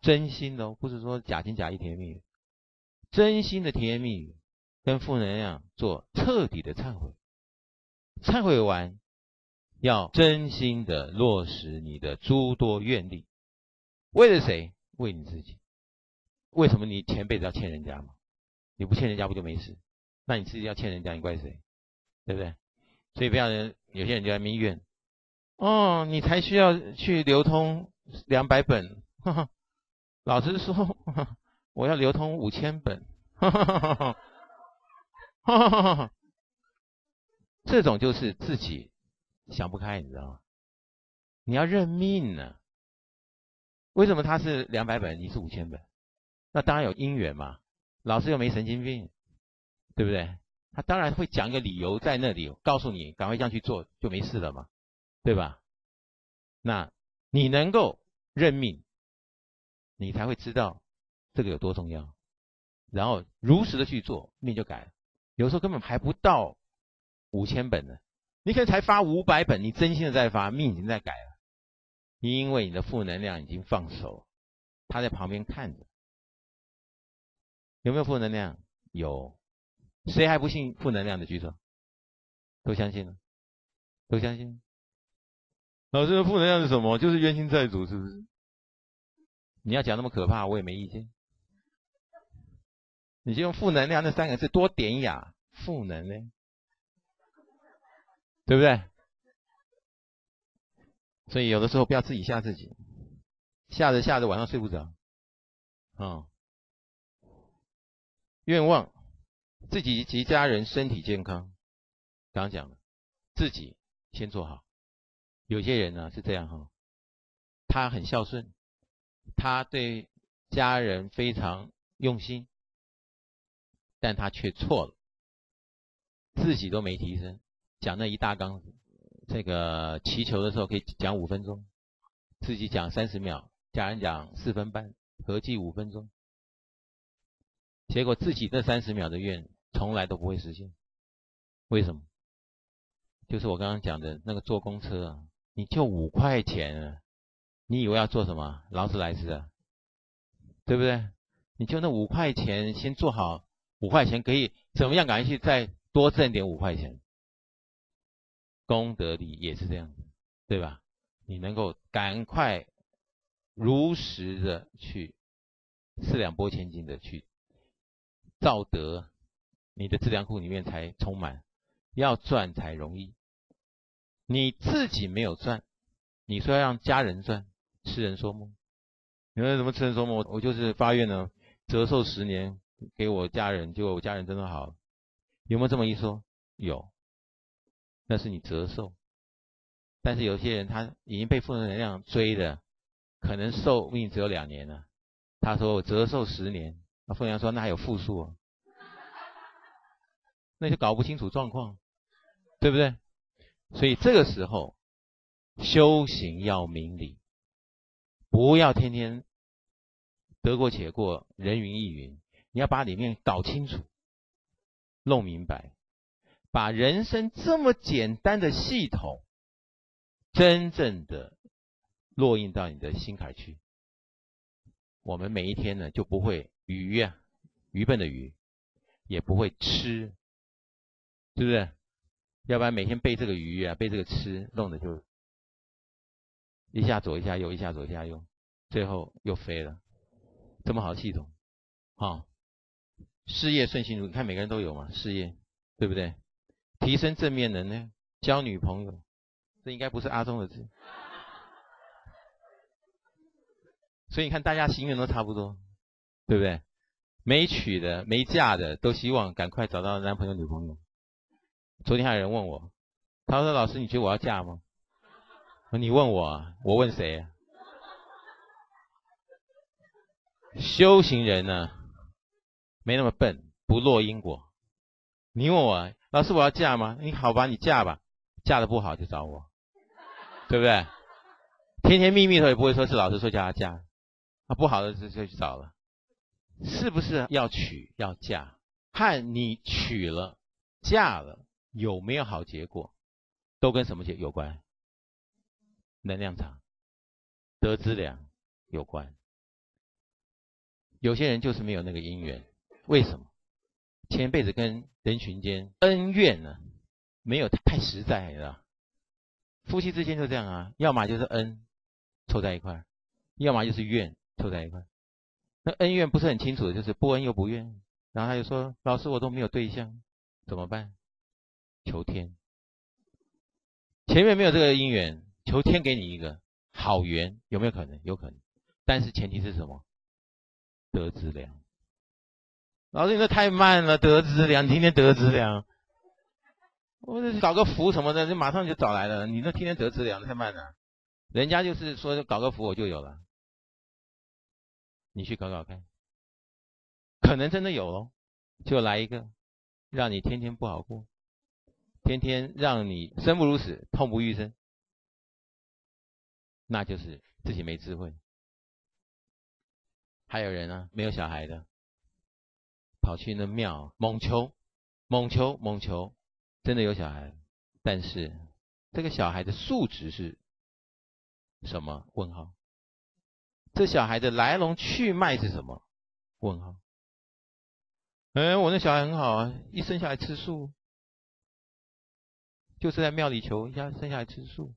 真心的、哦，不是说假情假意甜言蜜语，真心的甜言蜜语，跟负能量做彻底的忏悔，忏悔完要真心的落实你的诸多愿力，为了谁？为你自己。为什么你前辈子要欠人家嘛？你不欠人家不就没事？那你自己要欠人家，你怪谁？对不对？所以不要人，有些人就在埋怨，哦，你才需要去流通两百本，呵呵，老师说呵呵我要流通五千本，呵呵呵呵呵呵呵，这种就是自己想不开，你知道吗？你要认命呢、啊。为什么他是两百本，你是五千本？那当然有因缘嘛，老师又没神经病，对不对？他当然会讲一个理由在那里，告诉你赶快这样去做就没事了嘛，对吧？那你能够认命，你才会知道这个有多重要，然后如实的去做，命就改了。有时候根本还不到五千本呢，你可能才发五百本，你真心的在发，命已经在改了，因为你的负能量已经放手，他在旁边看着。有没有负能量？有，谁还不信负能量的举手？都相信了，都相信了。老师的负能量是什么？就是冤亲债主，是不是？你要讲那么可怕，我也没意见。你就用负能量那三个字，多典雅，负能量，对不对？所以有的时候不要自己吓自己，吓着吓着晚上睡不着。嗯。愿望自己及家人身体健康，刚刚讲了，自己先做好。有些人呢是这样哈、哦，他很孝顺，他对家人非常用心，但他却错了，自己都没提升。讲那一大纲，这个祈求的时候可以讲五分钟，自己讲三十秒，家人讲四分半，合计五分钟。结果自己这三十秒的愿从来都不会实现，为什么？就是我刚刚讲的那个坐公车啊，你就五块钱啊，你以为要做什么？劳斯莱斯啊，对不对？你就那五块钱先做好，五块钱可以怎么样赶紧去再多挣点五块钱？功德里也是这样，对吧？你能够赶快如实的去四两拨千斤的去造德，你的资粮库里面才充满，要赚才容易。你自己没有赚，你说要让家人赚，痴人说梦。你说什么痴人说梦？我就是发愿呢，折寿十年给我家人，结果我家人真的好，有没有这么一说？有，那是你折寿。但是有些人他已经被负能量追的，可能寿命只有两年了，他说我折寿十年。凤阳说：“那还有负数、啊，那就搞不清楚状况，对不对？所以这个时候修行要明理，不要天天得过且过，人云亦云。你要把里面搞清楚、弄明白，把人生这么简单的系统，真正的落印到你的心坎去。我们每一天呢，就不会。”愚啊，愚笨的愚，也不会吃，对不对？要不然每天被这个愚啊，被这个吃弄的就一下左一下右，一下左一下右，最后又飞了。这么好的系统，啊、哦，事业顺心如意，看每个人都有嘛，事业对不对？提升正面能量，交女朋友，这应该不是阿中的字。所以你看，大家心愿都差不多。对不对？没娶的、没嫁的，都希望赶快找到男朋友、女朋友。昨天还有人问我，他说：“老师，你觉得我要嫁吗？”你问我，我问谁啊？修行人呢，没那么笨，不落因果。你问我，老师我要嫁吗？你好吧，你嫁吧，嫁得不好就找我，对不对？甜甜蜜蜜的也不会说是老师说叫他嫁，啊，不好的就就去找了。是不是要娶要嫁，和你娶了嫁了有没有好结果，都跟什么结有关？能量场、德资粮有关。有些人就是没有那个因缘，为什么？前辈子跟人群间恩怨呢、啊，没有太实在了。夫妻之间就这样啊，要么就是恩凑在一块，要么就是怨凑在一块。那恩怨不是很清楚的，就是不恩又不怨，然后他就说：“老师，我都没有对象，怎么办？”求天，前面没有这个姻缘，求天给你一个好缘，有没有可能？有可能，但是前提是什么？德资粮。老师，你这太慢了，德资粮，你天天德资粮，我搞个福什么的，就马上就找来了。你那天天德资粮太慢了，人家就是说搞个福我就有了。你去搞搞看，可能真的有咯，就来一个让你天天不好过，天天让你生不如死，痛不欲生，那就是自己没智慧。还有人啊，没有小孩的，跑去那庙猛求、猛求、猛求，真的有小孩，但是这个小孩的素质是什么？问号。这小孩的来龙去脉是什么？问号。 哎，我那小孩很好啊，一生下来吃素，就是在庙里求一下，生下来吃素。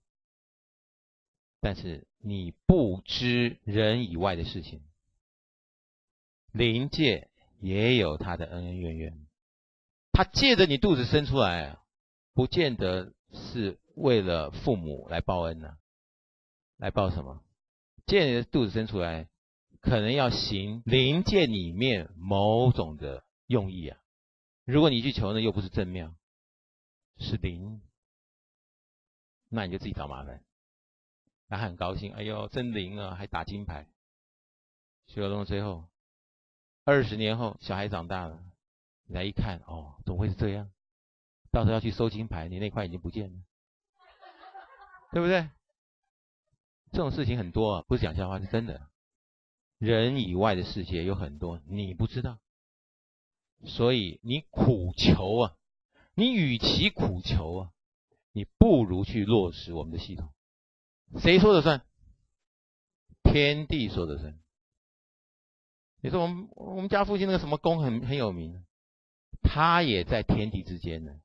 但是你不知人以外的事情，灵界也有他的恩恩怨怨。他借着你肚子生出来，不见得是为了父母来报恩啊，来报什么？借你的肚子生出来，可能要行灵界里面某种的 用意啊！如果你去求呢，又不是正庙，是灵，那你就自己找麻烦。他很高兴，哎呦，真灵啊，还打金牌。学了到最后，二十年后，小孩长大了，你来一看，哦，怎么会是这样？到时候要去收金牌，你那块已经不见了，对不对？这种事情很多啊，不是讲笑话，是真的。人以外的世界有很多你不知道。 所以你苦求啊，你与其苦求啊，你不如去落实我们的系统。谁说的算？天地说的算。你说我们我们家附近那个什么宫很很有名，他也在天地之间呢，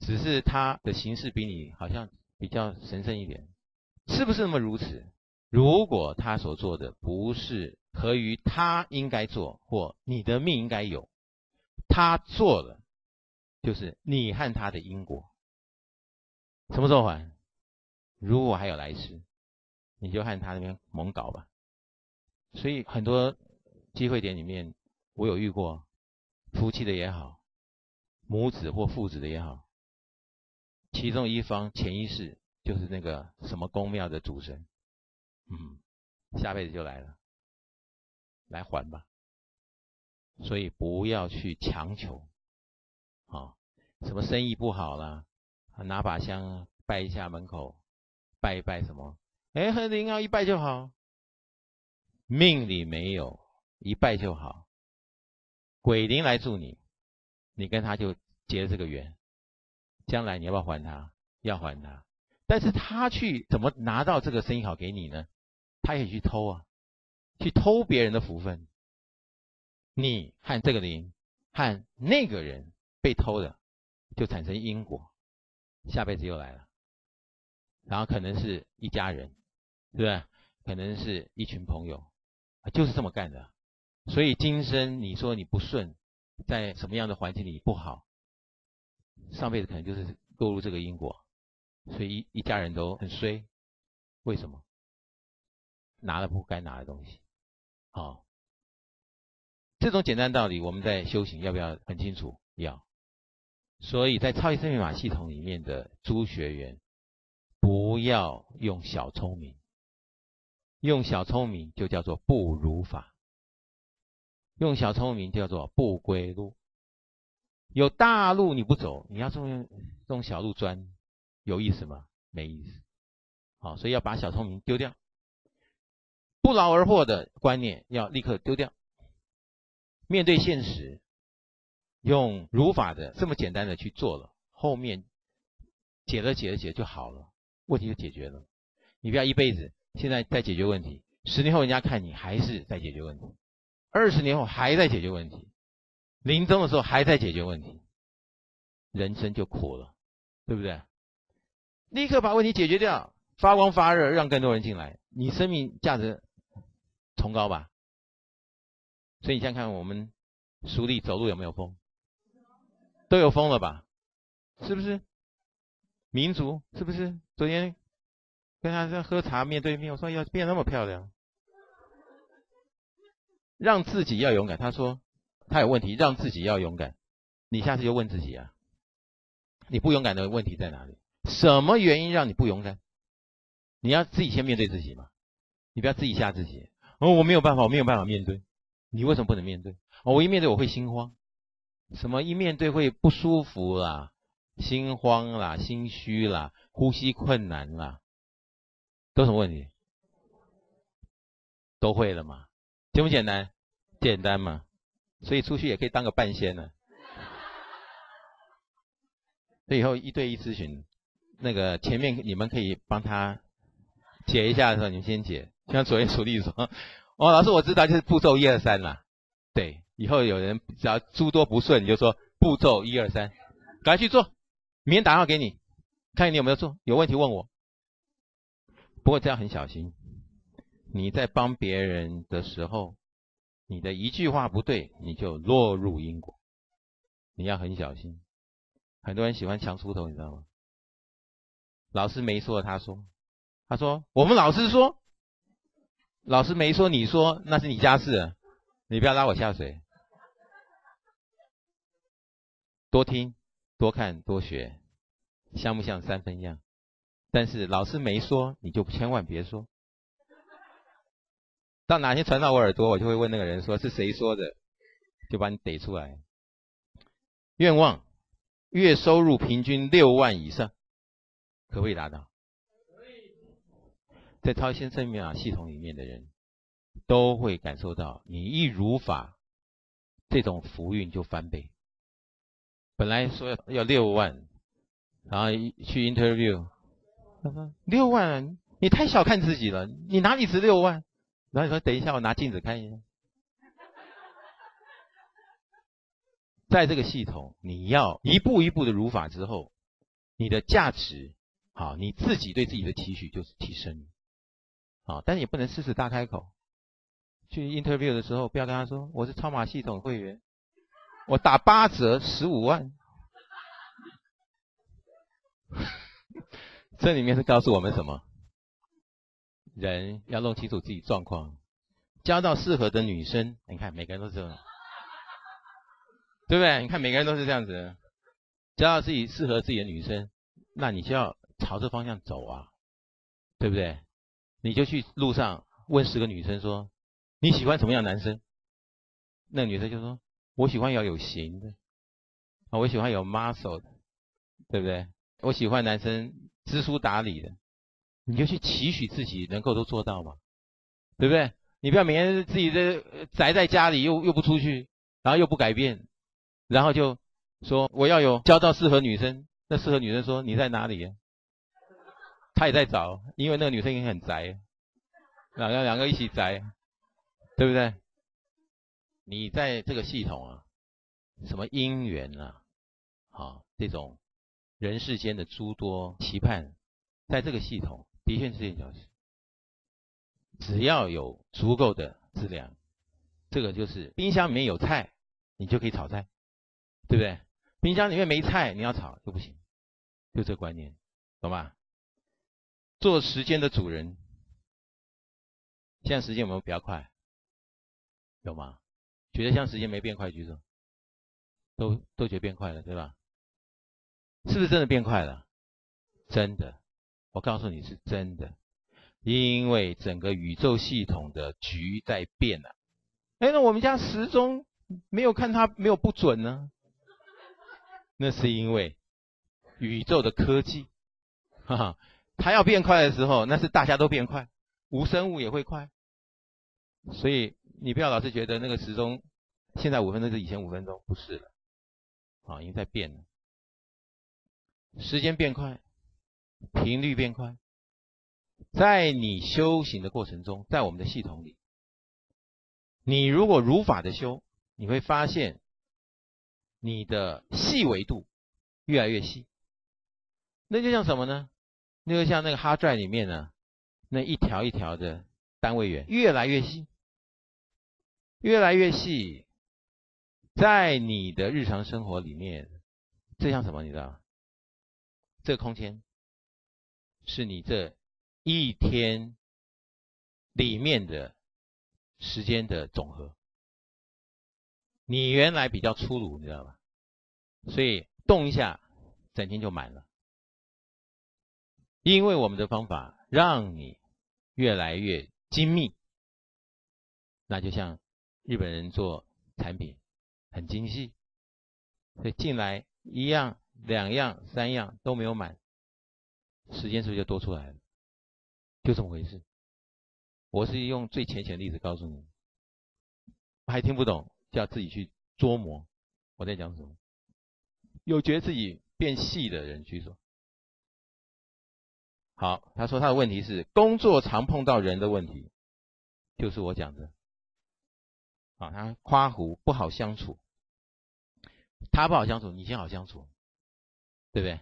只是他的形式比你好像比较神圣一点，是不是那么如此？如果他所做的不是合于他应该做或你的命应该有。 他做了，就是你和他的因果。什么时候还？如果还有来世，你就和他那边猛搞吧。所以很多机会点里面，我有遇过夫妻的也好，母子或父子的也好，其中一方前一世就是那个什么宫庙的主神，嗯，下辈子就来了，来还吧。 所以不要去强求，啊、哦，什么生意不好啦，拿把香拜一下门口，拜一拜什么？哎，很灵啊，一拜就好。命里没有，一拜就好。鬼灵来助你，你跟他就结这个缘，将来你要不要还他？要还他。但是他去怎么拿到这个生意好给你呢？他也去偷啊，去偷别人的福分。 你和这个灵，和那个人被偷的，就产生因果，下辈子又来了。然后可能是一家人，对不对？可能是一群朋友，就是这么干的。所以今生你说你不顺，在什么样的环境里不好，上辈子可能就是落入这个因果，所以一一家人都很衰。为什么？拿了不该拿的东西，好。 这种简单道理，我们在修行要不要很清楚？要。所以在超级生命法系统里面的诸学员，不要用小聪明，用小聪明就叫做不如法，用小聪明叫做不归路。有大路你不走，你要用用小路钻，有意思吗？没意思。好，所以要把小聪明丢掉，不劳而获的观念要立刻丢掉。 面对现实，用如法的这么简单的去做了，后面解了解了解就好了，问题就解决了。你不要一辈子现在在解决问题，十年后人家看你还是在解决问题，二十年后还在解决问题，临终的时候还在解决问题，人生就苦了，对不对？立刻把问题解决掉，发光发热，让更多人进来，你生命价值崇高吧。 所以你想看我们俗力走路有没有风？都有风了吧？是不是？民族是不是？昨天跟他在喝茶面对面，我说要变那么漂亮，让自己要勇敢。他说他有问题，让自己要勇敢。你下次就问自己啊，你不勇敢的问题在哪里？什么原因让你不勇敢？你要自己先面对自己嘛，你不要自己吓自己。哦，我没有办法，我没有办法面对。 你为什么不能面对？哦，我一面对我会心慌，什么一面对会不舒服啦、心慌啦、心虚啦、呼吸困难啦，都什么问题？都会了嘛？简不简单？简单嘛？所以出去也可以当个半仙呢、啊。所以以后一对一咨询，那个前面你们可以帮他解一下的时候，你们先解。像左边处理说，哦，老师我知道，就是步骤一二三啦。对，以后有人只要诸多不顺，你就说步骤一二三，赶快去做，明天打电话给你，看你有没有做，有问题问我。不过这样很小心，你在帮别人的时候，你的一句话不对，你就落入因果，你要很小心。很多人喜欢强出头，你知道吗？老师没说，他说，他说我们老师说，老师没说，你说那是你家事、啊，你不要拉我下水。多听、多看、多学，像不像三分样？但是老师没说，你就千万别说。到哪天传到我耳朵，我就会问那个人说是谁说的，就把你逮出来。愿望。月收入平均六万以上，可不可以达到？可以。在超新生命法系统里面的人，都会感受到，你一如法，这种福运就翻倍。本来说要六万，然后去 interview， 六万，你太小看自己了，你哪里值六万？然后你说等一下，我拿镜子看一下。在这个系统，你要一步一步的如法之后，你的价值，好，你自己对自己的期许就是提升，好，但是也不能狮子大开口。去 interview 的时候，不要跟他说我是超马系统会员，我打八折十五万。这里面是告诉我们什么？人要弄清楚自己状况，交到适合的女生，你看每个人都这样。对不对？你看每个人都是这样子，交到自己适合自己的女生，那你就要朝这方向走啊，对不对？你就去路上问十个女生说你喜欢什么样的男生，那个女生就说我喜欢要有型的，我喜欢有 muscle 的，对不对？我喜欢男生知书达理的，你就去期许自己能够都做到嘛，对不对？你不要每天自己在宅在家里，又又不出去，然后又不改变。然后就说我要有交到适合女生，那适合女生说你在哪里、啊？他也在找，因为那个女生也很宅，两个两个一起宅，对不对？你在这个系统啊，什么姻缘啊，好，这种人世间的诸多期盼，在这个系统的确是件小事。只要有足够的质量，这个就是冰箱里面有菜，你就可以炒菜。对不对？冰箱里面没菜，你要炒就不行，就这观念，懂吗？做时间的主人，现在时间有没有比较快？有吗？觉得像时间没变快，举手。都都觉得变快了，对吧？是不是真的变快了？真的，我告诉你是真的，因为整个宇宙系统的局在变了、啊。哎，那我们家时钟没有看它没有不准呢、啊？那是因为宇宙的科技，哈哈，它要变快的时候，那是大家都变快，无生物也会快。所以你不要老是觉得那个时钟现在五分钟是以前五分钟，不是了，啊，已经在变了。时间变快，频率变快，在你修行的过程中，在我们的系统里，你如果如法的修，你会发现。你的细维度越来越细，那就像什么呢？那就像那个hard drive里面呢、啊，那一条一条的单位元越来越细，越来越细，在你的日常生活里面，这像什么？你知道吗？这个空间是你这一天里面的时间的总和。你原来比较粗鲁，你知道吧？所以动一下，整天就满了。因为我们的方法让你越来越精密，那就像日本人做产品很精细，所以进来一样、两样、三样都没有满，时间是不是就多出来了？就这么回事。我是用最浅显的例子告诉你，还听不懂，就要自己去琢磨我在讲什么。有觉得自己变细的人举手。好，他说他的问题是工作常碰到人的问题，就是我讲的。啊，他夸胡不好相处，他不好相处，你先好相处，对不对？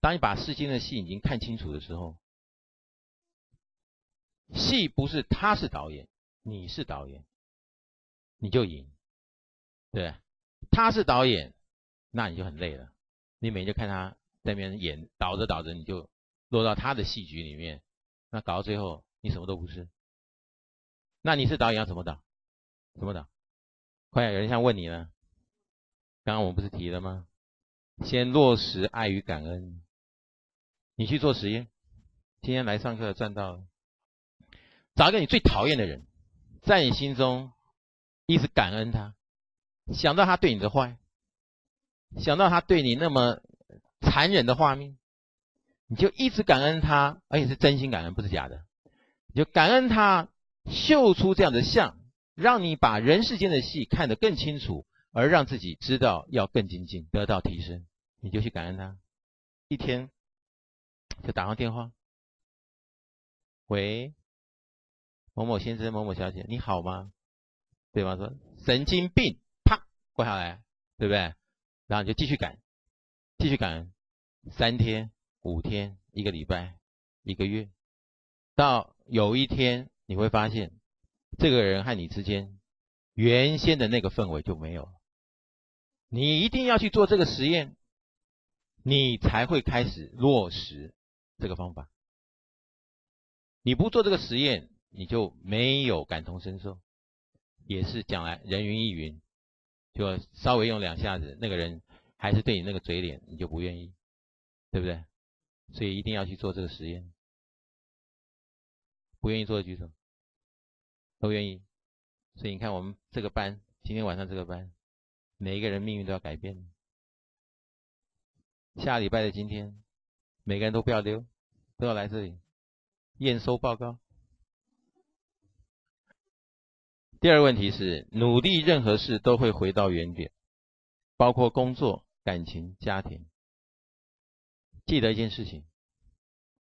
当你把世间的戏已经看清楚的时候，戏不是他是导演，你是导演，你就赢，对不对？他是导演，那你就很累了，你每天就看他在那边演，导着导着你就落到他的戏局里面，那搞到最后你什么都不是。那你是导演要怎么导？怎么导？快点，有人想问你了。刚刚我们不是提了吗？先落实爱与感恩。你去做实验，今天来上课赚到了，找一个你最讨厌的人，在你心中一直感恩他，想到他对你的坏，想到他对你那么残忍的画面，你就一直感恩他，而且是真心感恩，不是假的。你就感恩他秀出这样的相，让你把人世间的戏看得更清楚，而让自己知道要更精进，得到提升，你就去感恩他。一天就打上电话，喂，某某先生、某某小姐，你好吗？对方说神经病，啪挂下来，对不对？然后你就继续感，继续感恩，三天、五天、一个礼拜、一个月，到有一天你会发现，这个人和你之间原先的那个氛围就没有了。你一定要去做这个实验，你才会开始落实这个方法。你不做这个实验，你就没有感同身受。也是讲来人云亦云，就稍微用两下子，那个人还是对你那个嘴脸，你就不愿意，对不对？所以一定要去做这个实验。不愿意做的举手。都愿意，所以你看我们这个班，今天晚上这个班，每一个人命运都要改变。下礼拜的今天，每个人都不要溜，都要来这里验收报告。第二个问题是，努力任何事都会回到原点，包括工作、感情、家庭。记得一件事情，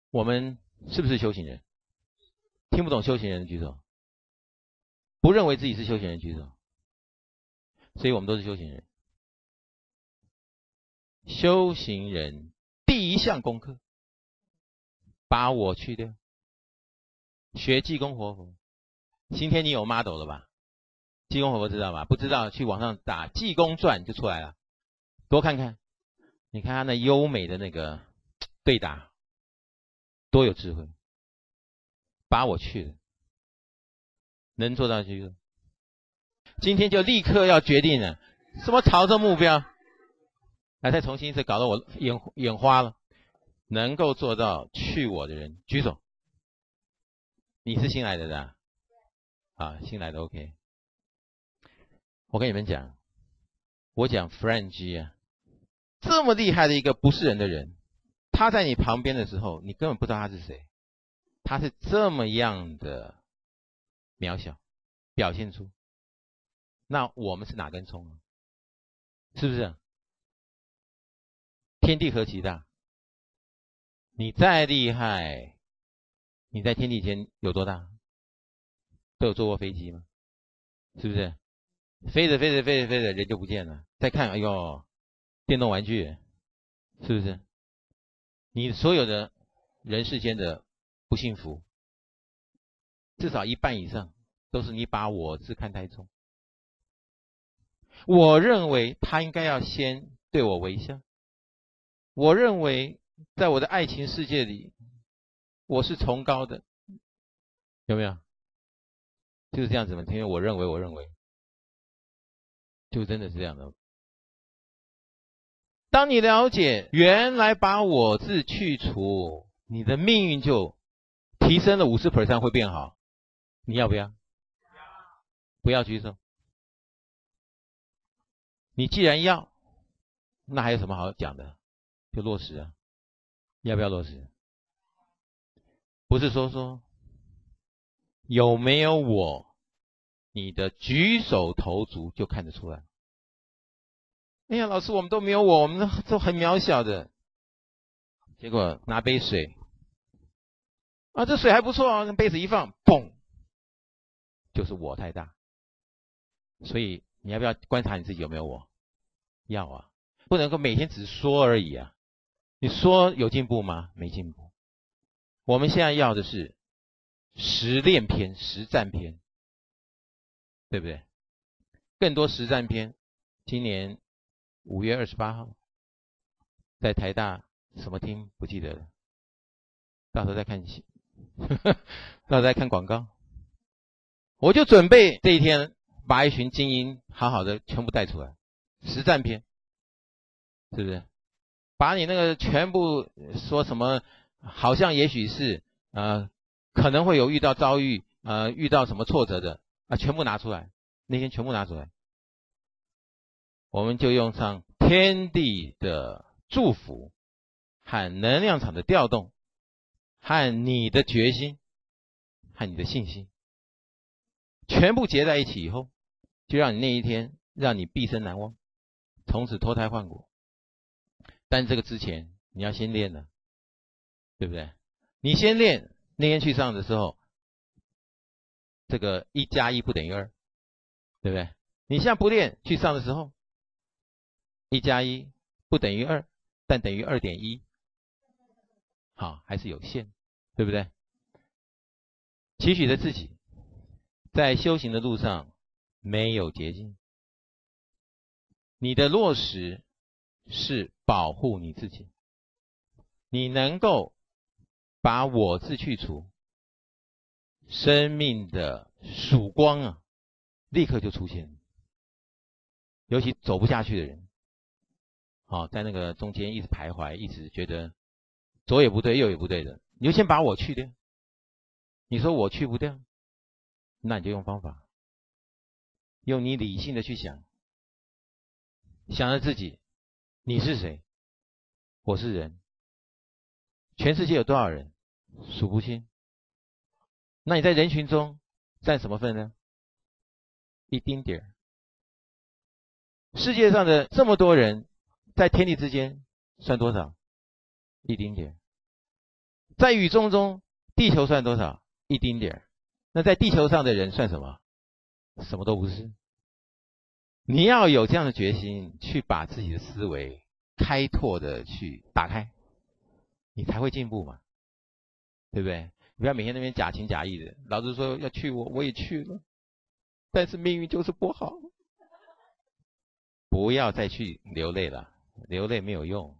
我们是不是修行人？听不懂修行人的举手。不认为自己是修行人举手，所以我们都是修行人。修行人第一项功课，把我去掉，学济公活佛。今天你有 model 了吧？济公活佛知道吧？不知道去网上打济公传就出来了，多看看。你看他那优美的那个对打，多有智慧，把我去了。能做到去，今天就立刻要决定了，什么朝着目标，来再重新一次，搞得我眼眼花了。能够做到去我的人举手，你是新来的的，啊，新来的 OK。我跟你们讲，我讲 Frangie 啊，这么厉害的一个不是人的人，他在你旁边的时候，你根本不知道他是谁，他是这么样的。渺小表现出，那我们是哪根葱啊？是不是？天地何其大！你再厉害，你在天地间有多大？都有坐过飞机吗？是不是？飞着飞着飞着飞着，人就不见了。再看，哎呦，电动玩具，是不是？你所有的人世间的不幸福。至少一半以上都是你把我字看太重。我认为他应该要先对我微笑。我认为在我的爱情世界里，我是崇高的，有没有？就是这样子嘛，因为我认为，我认为，就真的是这样的。当你了解原来把我字去除，你的命运就提升了 百分之五十 会变好。你要不要？不要举手。你既然要，那还有什么好讲的？就落实啊，要不要落实？不是说说有没有我，你的举手投足就看得出来。哎呀，老师，我们都没有我，我们都很渺小的。结果拿杯水，啊，这水还不错啊，杯子一放，嘣，就是我太大。所以你要不要观察你自己有没有我？要啊，不能够每天只说而已啊。你说有进步吗？没进步。我们现在要的是实练篇、实战篇，对不对？更多实战篇，今年五月二十八号在台大什么厅不记得了，到时候再看戏，到时候再看广告。我就准备这一天把一群精英好好的全部带出来，实战篇，是不是？把你那个全部说什么？好像也许是呃，可能会有遇到遭遇呃遇到什么挫折的啊、呃，全部拿出来，那天全部拿出来，我们就用上天地的祝福和能量场的调动，和你的决心，和你的信心，全部结在一起以后，就让你那一天让你毕生难忘，从此脱胎换骨。但这个之前你要先练了。对不对？你先练，那天去上的时候，这个一加一不等于二，对不对？你现在不练去上的时候，一加一不等于二，但等于二点一，好，还是有限，对不对？期许着自己，在修行的路上没有捷径，你的落实是保护你自己，你能够。把我字去除，生命的曙光啊，立刻就出现。尤其走不下去的人，好、哦，在那个中间一直徘徊，一直觉得左也不对，右也不对的，你就先把我去掉。你说我去不掉，那你就用方法，用你理性的去想，想着自己，你是谁？我是人，全世界有多少人？数不清。那你在人群中占什么份呢？一丁点儿。世界上的这么多人，在天地之间算多少？一丁点儿。在宇宙中，地球算多少？一丁点儿。那在地球上的人算什么？什么都不是。你要有这样的决心，去把自己的思维开拓的去打开，你才会进步嘛，对不对？你不要每天那边假情假意的，老子说要去我，我也去了，但是命运就是不好。不要再去流泪了，流泪没有用，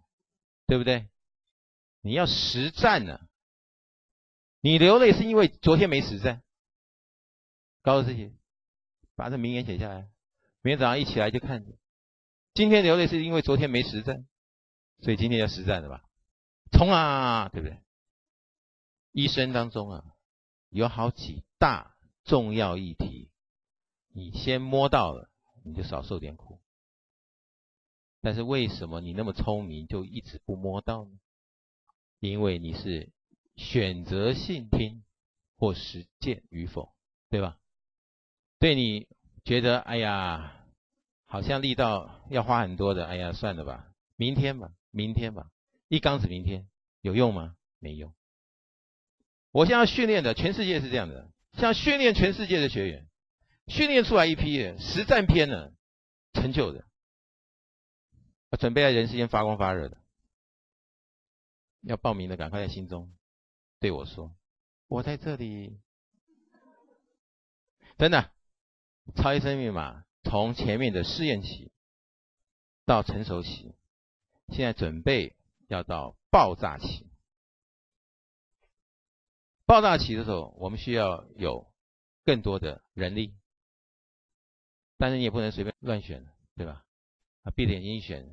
对不对？你要实战呢、啊。你流泪是因为昨天没实战。告诉自己，把这名言写下来，明天早上一起来就看着。今天流泪是因为昨天没实战，所以今天要实战的吧。冲啊，对不对？一生当中啊，有好几大重要议题，你先摸到了，你就少受点苦。但是为什么你那么聪明，就一直不摸到呢？因为你是选择性听或实践与否，对吧？对你觉得哎呀，好像力道要花很多的，哎呀，算了吧，明天吧，明天吧。一缸子明天有用吗？没用。我现在训练的全世界是这样的，像训练全世界的学员，训练出来一批实战篇呢，成就的，准备在人世间发光发热的。要报名的赶快在心中对我说：“我在这里。”真的，超级生命密码从前面的试验期到成熟期，现在准备。要到爆炸期，爆炸期的时候，我们需要有更多的人力，但是你也不能随便乱选，对吧？啊，闭着眼睛选，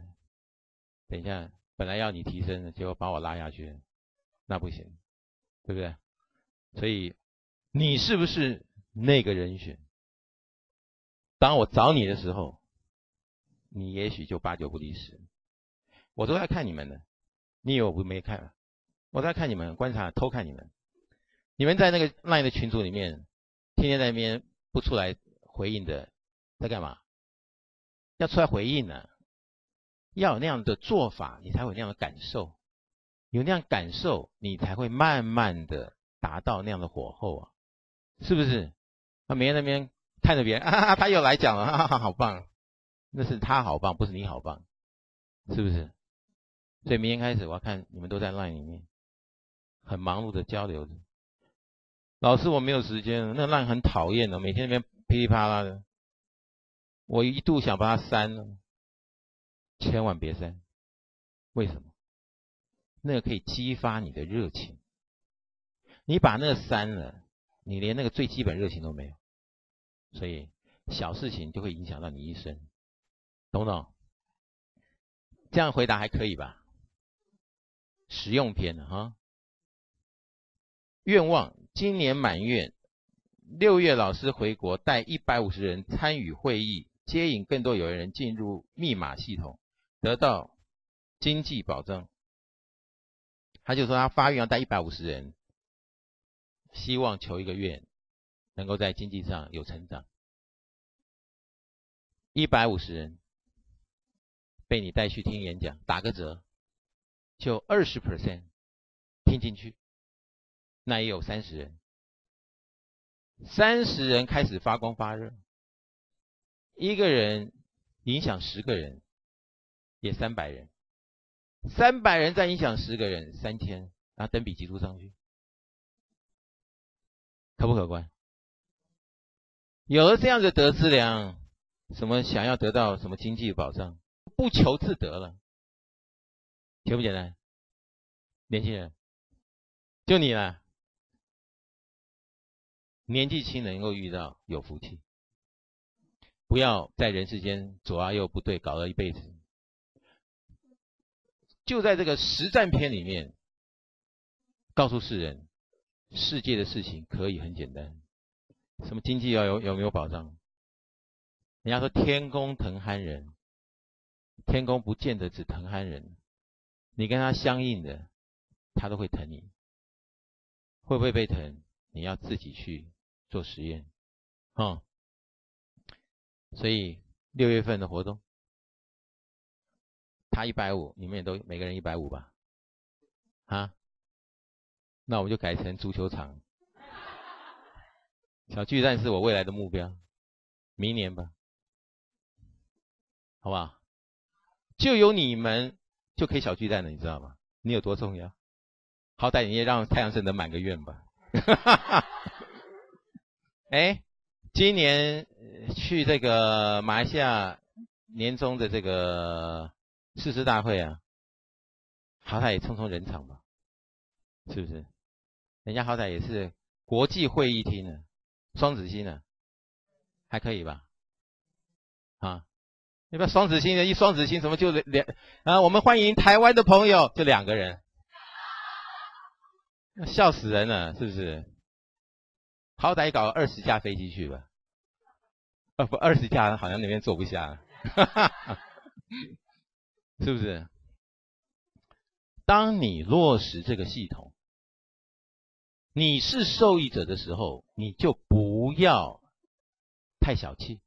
等一下，本来要你提升的，结果把我拉下去，那不行，对不对？所以，你是不是那个人选？当我找你的时候，你也许就八九不离十。我都在看你们的，你以为我不没看吗？我在看你们，观察、偷看你们。你们在那个 LINE 的群组里面，天天在那边不出来回应的，在干嘛？要出来回应呢、啊，要有那样的做法，你才会有那样的感受。有那样感受，你才会慢慢的达到那样的火候啊，是不是？啊，每天那边看着别人啊，他又来讲了，啊，好棒，那是他好棒，不是你好棒，是不是？所以明天开始，我要看你们都在 LINE 里面，很忙碌的交流着。老师，我没有时间了，那 LINE 很讨厌的，每天那边噼里啪啦的，我一度想把它删了，千万别删，为什么？那个可以激发你的热情，你把那个删了，你连那个最基本热情都没有，所以小事情就会影响到你一生，懂不懂？这样回答还可以吧？实用篇的哈。愿望：今年满月，六月老师回国，带一百五十人参与会议，接引更多有缘人进入密码系统，得到经济保障。他就说他发愿要带一百五十人，希望求一个愿，能够在经济上有成长。一百五十人。被你带去听演讲，打个折，就 百分之二十 听进去，那也有三十人，三十人开始发光发热，一个人影响十个人，也三百人，三百人再影响十个人，三千，然后等比级数上去，可不可观？有了这样的德资粮，什么想要得到什么经济保障？不求自得了，简不简单？年轻人，就你了，年纪轻能够遇到有福气，不要在人世间左啊右不对，搞了一辈子。就在这个实战篇里面，告诉世人，世界的事情可以很简单，什么经济要有有没有保障？人家说天公疼憨人。天公不见得只疼憨人，你跟他相应的，他都会疼你。会不会被疼？你要自己去做实验，哈、嗯。所以六月份的活动，他一百五十，你们也都每个人一百五十吧？啊？那我们就改成足球场。小巨蛋是我未来的目标，明年吧，好不好？就有你们就可以小巨蛋了，你知道吗？你有多重要？好歹你也让太阳神能满个愿吧。哎，今年去这个马来西亚年终的这个誓师大会啊，好歹也充充人场吧，是不是？人家好歹也是国际会议厅呢，双子星呢，还可以吧？啊？要不要双子星的？一双子星什么就两啊？我们欢迎台湾的朋友，就两个人，笑死人了，是不是？好歹搞二十架飞机去吧，啊不，二十架好像那边坐不下了，是不是？当你落实这个系统，你是受益者的时候，你就不要太小气。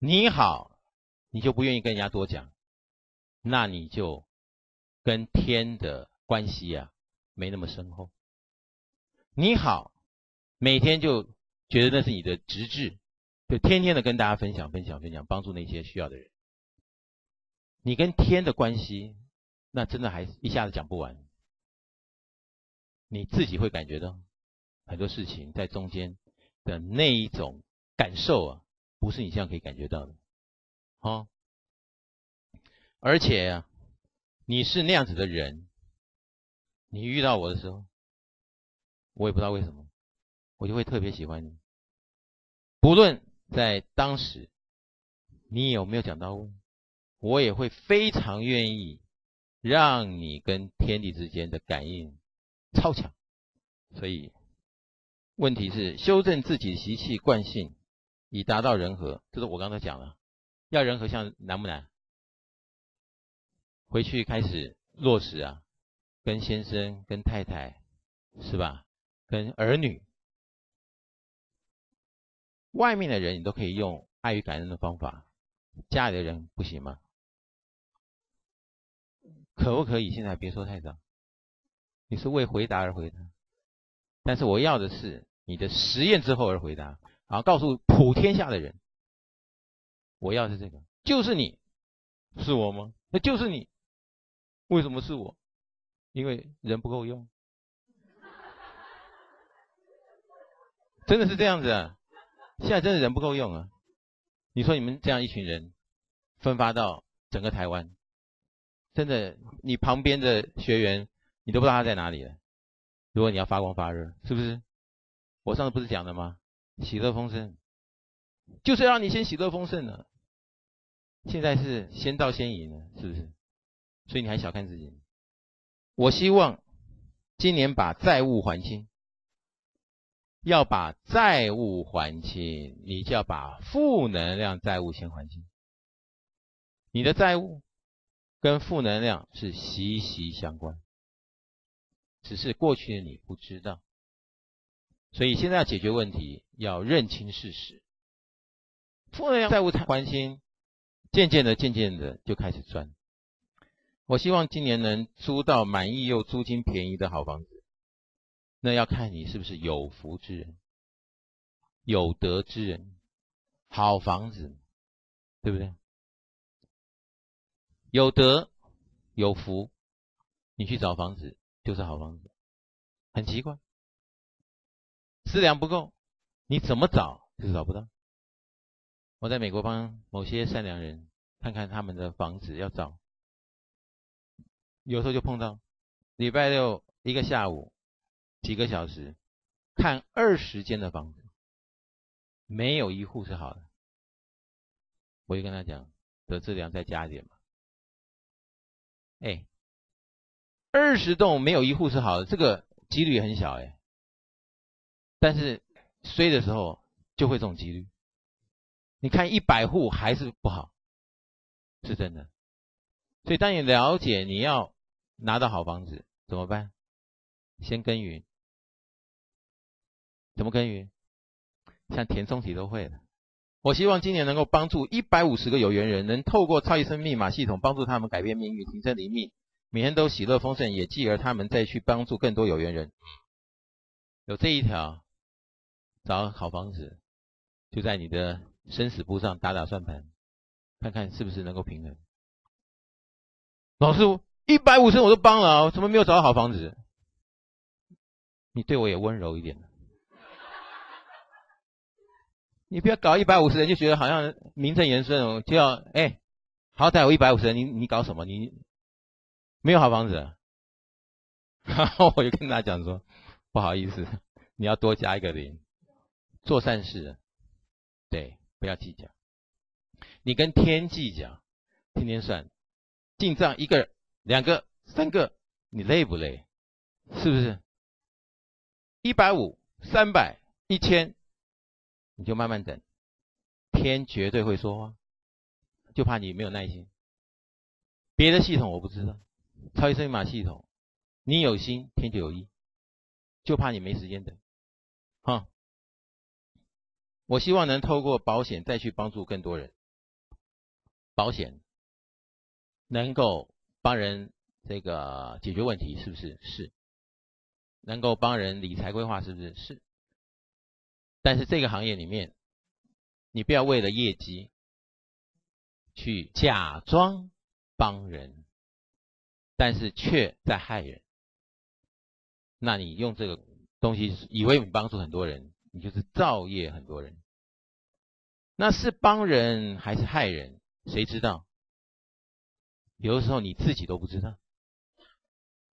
你好，你就不愿意跟人家多讲，那你就跟天的关系啊没那么深厚。你好，每天就觉得那是你的职责，就天天的跟大家分享分享分享，帮助那些需要的人。你跟天的关系，那真的还一下子讲不完，你自己会感觉到很多事情在中间的那一种感受啊。不是你这样可以感觉到的，哦，而且啊，你是那样子的人，你遇到我的时候，我也不知道为什么，我就会特别喜欢你。不论在当时你有没有讲到位，我也会非常愿意让你跟天地之间的感应超强。所以，问题是修正自己习气惯性。以达到人和，这是我刚才讲了。要人和像难不难？回去开始落实啊，跟先生、跟太太，是吧？跟儿女，外面的人你都可以用爱与感恩的方法，家里的人不行吗？可不可以？现在别说太早，你是为回答而回答，但是我要的是你的实验之后而回答，然后告诉普天下的人，我要的是这个，就是你，是我吗？那就是你。为什么是我？因为人不够用，真的是这样子啊！现在真的人不够用啊！你说你们这样一群人分发到整个台湾，真的，你旁边的学员你都不知道他在哪里了。如果你要发光发热，是不是？我上次不是讲了吗？喜乐丰盛，就是让你先喜乐丰盛了。现在是先到先赢了，是不是？所以你还小看自己。我希望今年把债务还清，要把债务还清，你就要把负能量债务先还清。你的债务跟负能量是息息相关，只是过去的你不知道。所以现在要解决问题，要认清事实。负能量债务还清。渐渐的，渐渐的就开始赚。我希望今年能租到满意又租金便宜的好房子。那要看你是不是有福之人，有德之人。好房子，对不对？有德有福，你去找房子就是好房子，很奇怪。资粮不够，你怎么找就是找不到。我在美国帮某些善良人看看他们的房子要找，有时候就碰到礼拜六一个下午几个小时看二十间的房子，没有一户是好的。我就跟他讲，德智良再加一点嘛。哎，二十栋没有一户是好的，这个几率很小哎，但是衰的时候就会这种几率。你看一百户还是不好，是真的。所以当你了解你要拿到好房子怎么办？先耕耘。怎么耕耘？像田中体都会的。我希望今年能够帮助一百五十个有缘人，能透过超级生命密码系统帮助他们改变命运，提升灵命，每天都喜乐丰盛，也继而他们再去帮助更多有缘人。有这一条，找好房子就在你的生死簿上打打算盘，看看是不是能够平衡。老师，一百五十我都帮了，我怎么没有找到好房子？你对我也温柔一点。你不要搞一百五十人就觉得好像名正言顺，就要哎，好歹我一百五十人，你你搞什么？你没有好房子。然后我就跟他讲说，不好意思，你要多加一个零，做善事，对。不要计较，你跟天计较，天天算，进账一个、两个、三个，你累不累？是不是？一百五、三百、一千，你就慢慢等，天绝对会说话，就怕你没有耐心。别的系统我不知道，超级生命密码系统，你有心，天就有意，就怕你没时间等，哈。我希望能透过保险再去帮助更多人，保险能够帮人这个解决问题，是不是？是。能够帮人理财规划，是不是？是。但是这个行业里面，你不要为了业绩去假装帮人，但是却在害人。那你用这个东西以为你帮助很多人，你就是造业很多人。那是帮人还是害人，谁知道？有的时候你自己都不知道，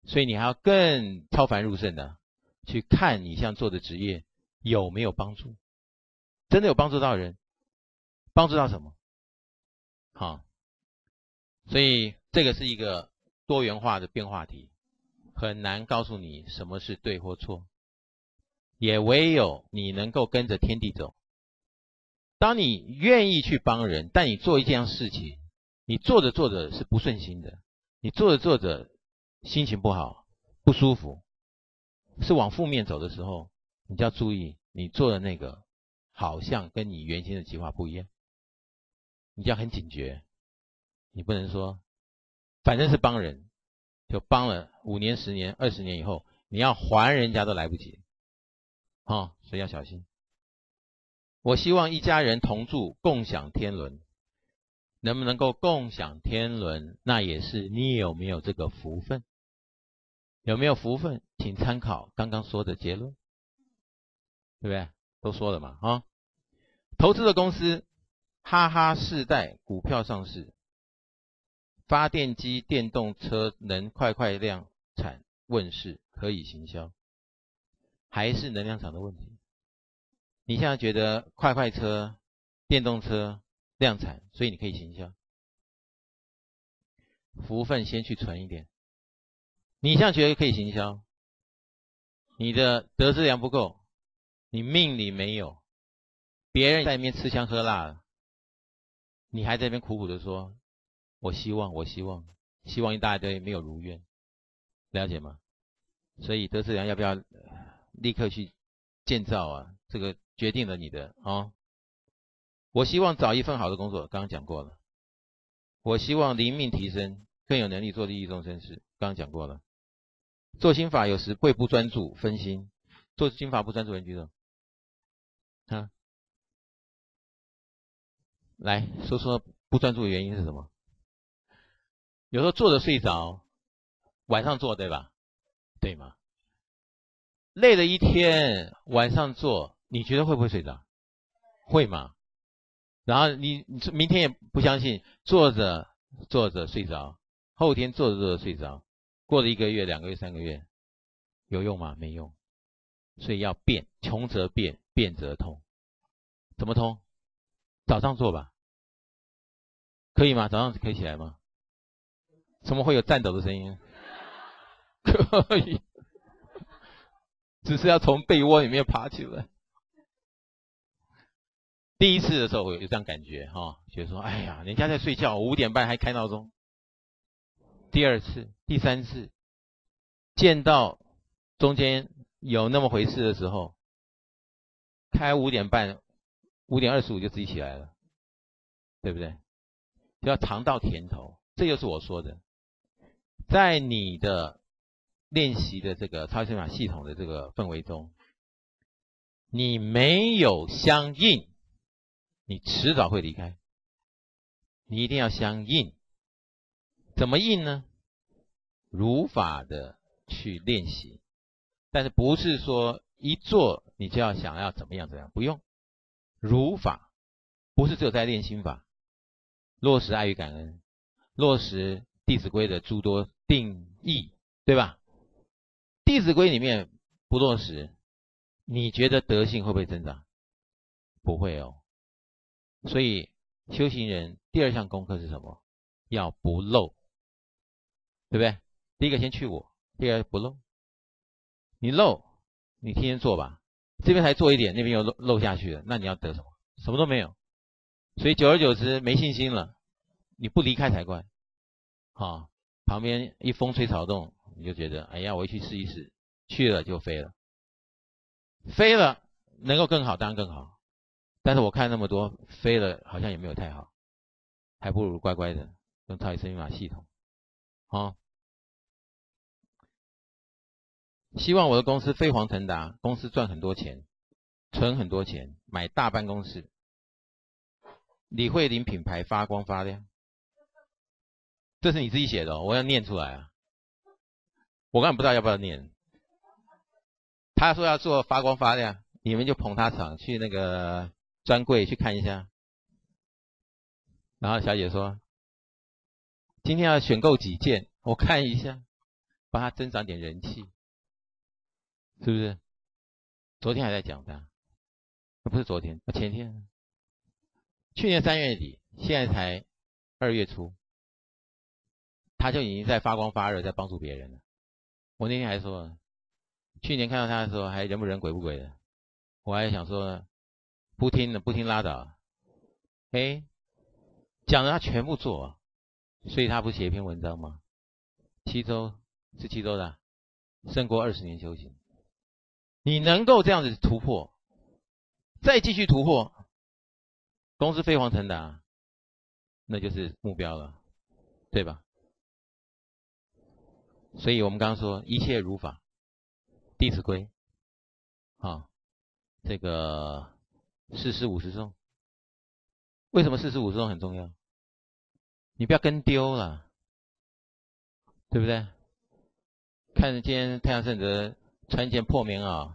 所以你还要更超凡入圣的去看你像做的职业有没有帮助，真的有帮助到人，帮助到什么？好，所以这个是一个多元化的变化题，很难告诉你什么是对或错。也唯有你能够跟着天地走。当你愿意去帮人，但你做一件事情，你做着做着是不顺心的，你做着做着心情不好、不舒服，是往负面走的时候，你就要注意，你做的那个好像跟你原先的计划不一样，你就要很警觉。你不能说反正是帮人，就帮了五年、十年、二十年以后，你要还人家都来不及，啊、哦，所以要小心。我希望一家人同住，共享天伦。 能不能够共享天伦，那也是你有没有这个福分，有没有福分，请参考刚刚说的结论，对不对？都说了嘛，啊，投资的公司，哈哈世代股票上市，发电机、电动车能快快量产问世，可以行销，还是能量场的问题？你现在觉得快快车、电动车？ 量产，所以你可以行销。福分先去存一点。你现在觉得可以行销，你的德资粮不够，你命里没有，别人在那边吃香喝辣了，你还在那边苦苦的说，我希望，我希望，希望一大堆没有如愿，了解吗？所以德资粮要不要立刻去建造啊？这个决定了你的啊。哦 我希望找一份好的工作，刚刚讲过了。我希望灵命提升，更有能力做利益众生事，刚刚讲过了。做心法有时会不专注、分心，做心法不专注人举手。啊，来说说不专注的原因是什么？有时候坐着睡着，晚上做对吧？对吗？累了一天，晚上做，你觉得会不会睡着？会吗？ 然后你你明天也不相信，坐着坐着睡着，后天坐着坐着睡着，过了一个月、两个月、三个月，有用吗？没用，所以要变，穷则变，变则通。怎么通？早上做吧，可以吗？早上可以起来吗？怎么会有颤抖的声音？可以，只是要从被窝里面爬起来。 第一次的时候，我有这样感觉哈、哦，觉得说，哎呀，人家在睡觉，我五点半还开闹钟。第二次、第三次，见到中间有那么回事的时候，开五点半，五点二十五就自己起来了，对不对？就要尝到甜头，这就是我说的，在你的练习的这个超心法系统的这个氛围中，你没有相应。 你迟早会离开，你一定要相应。怎么应呢？如法的去练习，但是不是说一做你就要想要怎么样怎么样？不用，如法不是只有在练心法，落实爱与感恩，落实《弟子规》的诸多定义，对吧？《弟子规》里面不落实，你觉得德性会不会增长？不会哦。 所以，修行人第二项功课是什么？要不漏，对不对？第一个先去我，第二个不漏。你漏，你天天做吧，这边才做一点，那边又漏漏下去了，那你要得什么？什么都没有。所以久而久之没信心了，你不离开才怪。啊，旁边一风吹草动，你就觉得哎呀，我去试一试，去了就飞了，飞了能够更好，当然更好。 但是我看那么多飞了，好像也没有太好，还不如乖乖的用超级生命法系统。哦，希望我的公司飞黄腾达，公司赚很多钱，存很多钱，买大办公室，李慧玲品牌发光发亮。这是你自己写的、哦，我要念出来啊！我根本不知道要不要念。他说要做发光发亮，你们就捧他场去那个。 专柜去看一下，然后小姐说：“今天要选购几件，我看一下，帮她增长点人气，是不是？”昨天还在讲她，不是昨天，前天，去年三月底，现在才二月初，她就已经在发光发热，在帮助别人了。我那天还说，去年看到她的时候还人不人鬼不鬼的，我还想说。 不听的不听拉倒，哎，讲的他全部做，所以他不写一篇文章吗？七周是七周的、啊，胜过二十年修行。你能够这样子突破，再继续突破，都是飞黄腾达，那就是目标了，对吧？所以我们刚刚说一切如法，弟子规，啊，这个四十五十颂。为什么四十五颂很重要？你不要跟丢了，对不对？看今天太阳圣者穿一件破棉袄，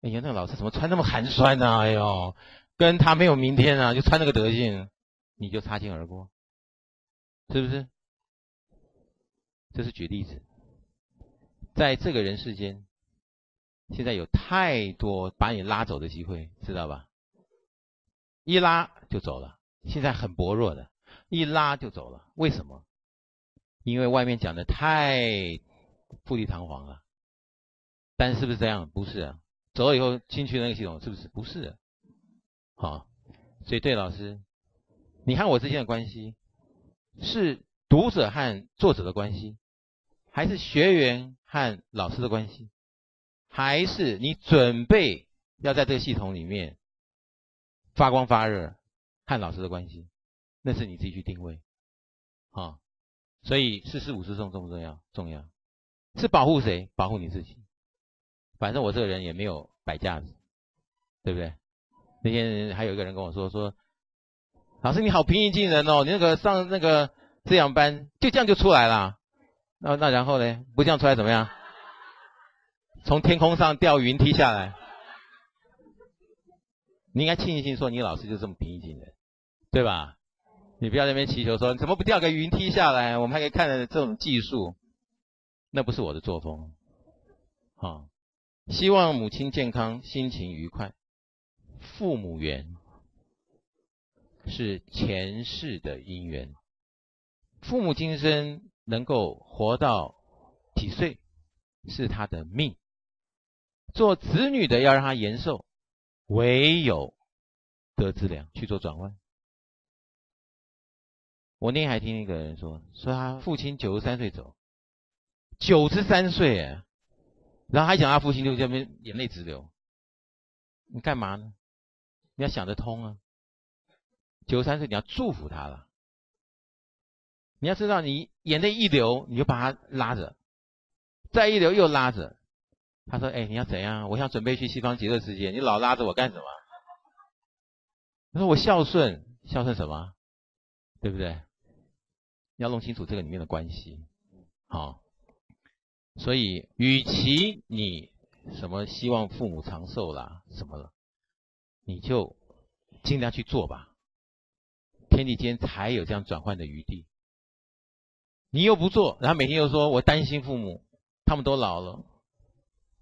哎呀，那个老师怎么穿那么寒酸呢、啊？哎呦，跟他没有明天啊，就穿那个德性，你就擦肩而过，是不是？这是举例子，在这个人世间，现在有太多把你拉走的机会，知道吧？一拉就走了，现在很薄弱的，一拉就走了。为什么？因为外面讲的太富丽堂皇了。但是不是这样？不是啊。走了以后进去那个系统是不是？不是、啊。好，所以对老师，你看我之间的关系是读者和作者的关系，还是学员和老师的关系，还是你准备要在这个系统里面发光发热和老师的关系，那是你自己去定位啊、哦。所以四十五十颂重不重要？重要，是保护谁？保护你自己。反正我这个人也没有摆架子，对不对？那天还有一个人跟我说说，老师你好平易近人哦，你那个上那个这样班就这样就出来了，那那然后呢？不这样出来怎么样？从天空上掉云梯下来。你应该庆幸说你老师就这么平易近人，对吧？你不要在那边祈求说怎么不掉个云梯下来，我们还可以看这种技术，那不是我的作风。好、哦，希望母亲健康，心情愉快。父母缘是前世的因缘，父母今生能够活到几岁是他的命，做子女的要让他延寿。唯有得资粮去做转换。我那天还听一个人说，说他父亲九十三岁走，九十三岁哎，然后还讲他父亲就这边眼泪直流。你干嘛呢？你要想得通啊！九十三岁你要祝福他了，你要知道你眼泪一流，你就把他拉着，再一流又拉着。他说：“哎、欸，你要怎样？我想准备去西方极乐世界，你老拉着我干什么？”他说：“我孝顺，孝顺什么？对不对？你要弄清楚这个里面的关系。好，所以，与其你什么希望父母长寿啦什么了，你就尽量去做吧。天地间才有这样转换的余地。你又不做，然后每天又说我担心父母，他们都老了。”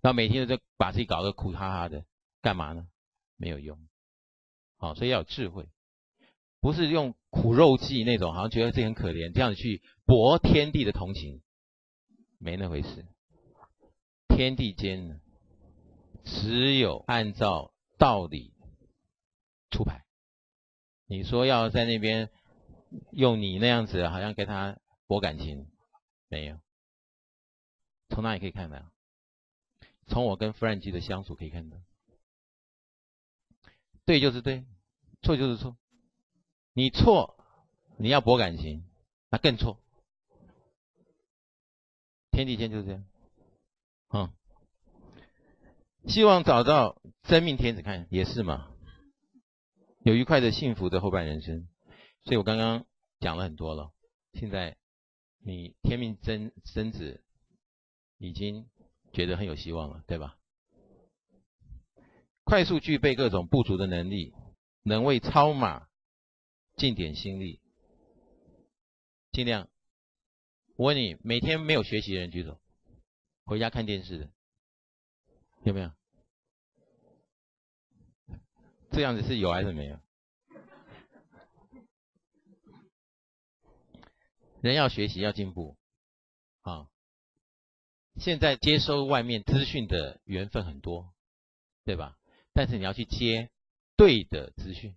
然后每天都把自己搞得苦哈哈的，干嘛呢？没有用。好、哦，所以要有智慧，不是用苦肉计那种，好像觉得自己很可怜，这样去博天地的同情，没那回事。天地间只有按照道理出牌。你说要在那边用你那样子，好像跟他博感情，没有。从哪里可以看到？从我跟弗兰基的相处可以看到，对就是对，错就是错。你错，你要博感情，那更错。天地间就是这样。嗯，希望找到真命天子看也是嘛，有愉快的、幸福的后半人生。所以我刚刚讲了很多了，现在你天命真真子已经。觉得很有希望了，对吧？快速具备各种不足的能力，能为超马尽点心力，尽量。我问你，每天没有学习的人举手，回家看电视的有没有？这样子是有还是没有？人要学习，要进步，啊。现在接收外面资讯的缘分很多，对吧？但是你要去接对的资讯，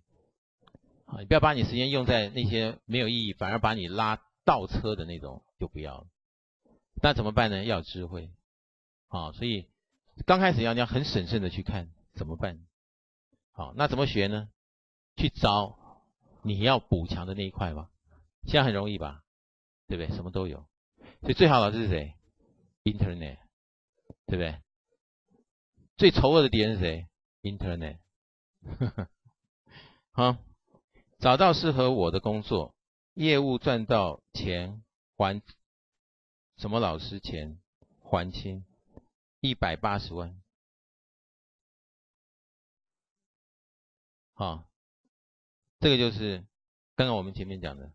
你不要把你时间用在那些没有意义，反而把你拉倒车的那种就不要了。那怎么办呢？要有智慧啊、哦！所以刚开始要你要很审慎的去看怎么办。好、哦，那怎么学呢？去找你要补强的那一块吧。现在很容易吧，对不对？什么都有，所以最好的是谁 ？Internet， 对不对？最丑恶的敌人是谁 ？Internet。好，找到适合我的工作，业务赚到钱还什么老师钱还清一百八十万。好，这个就是刚刚我们前面讲的，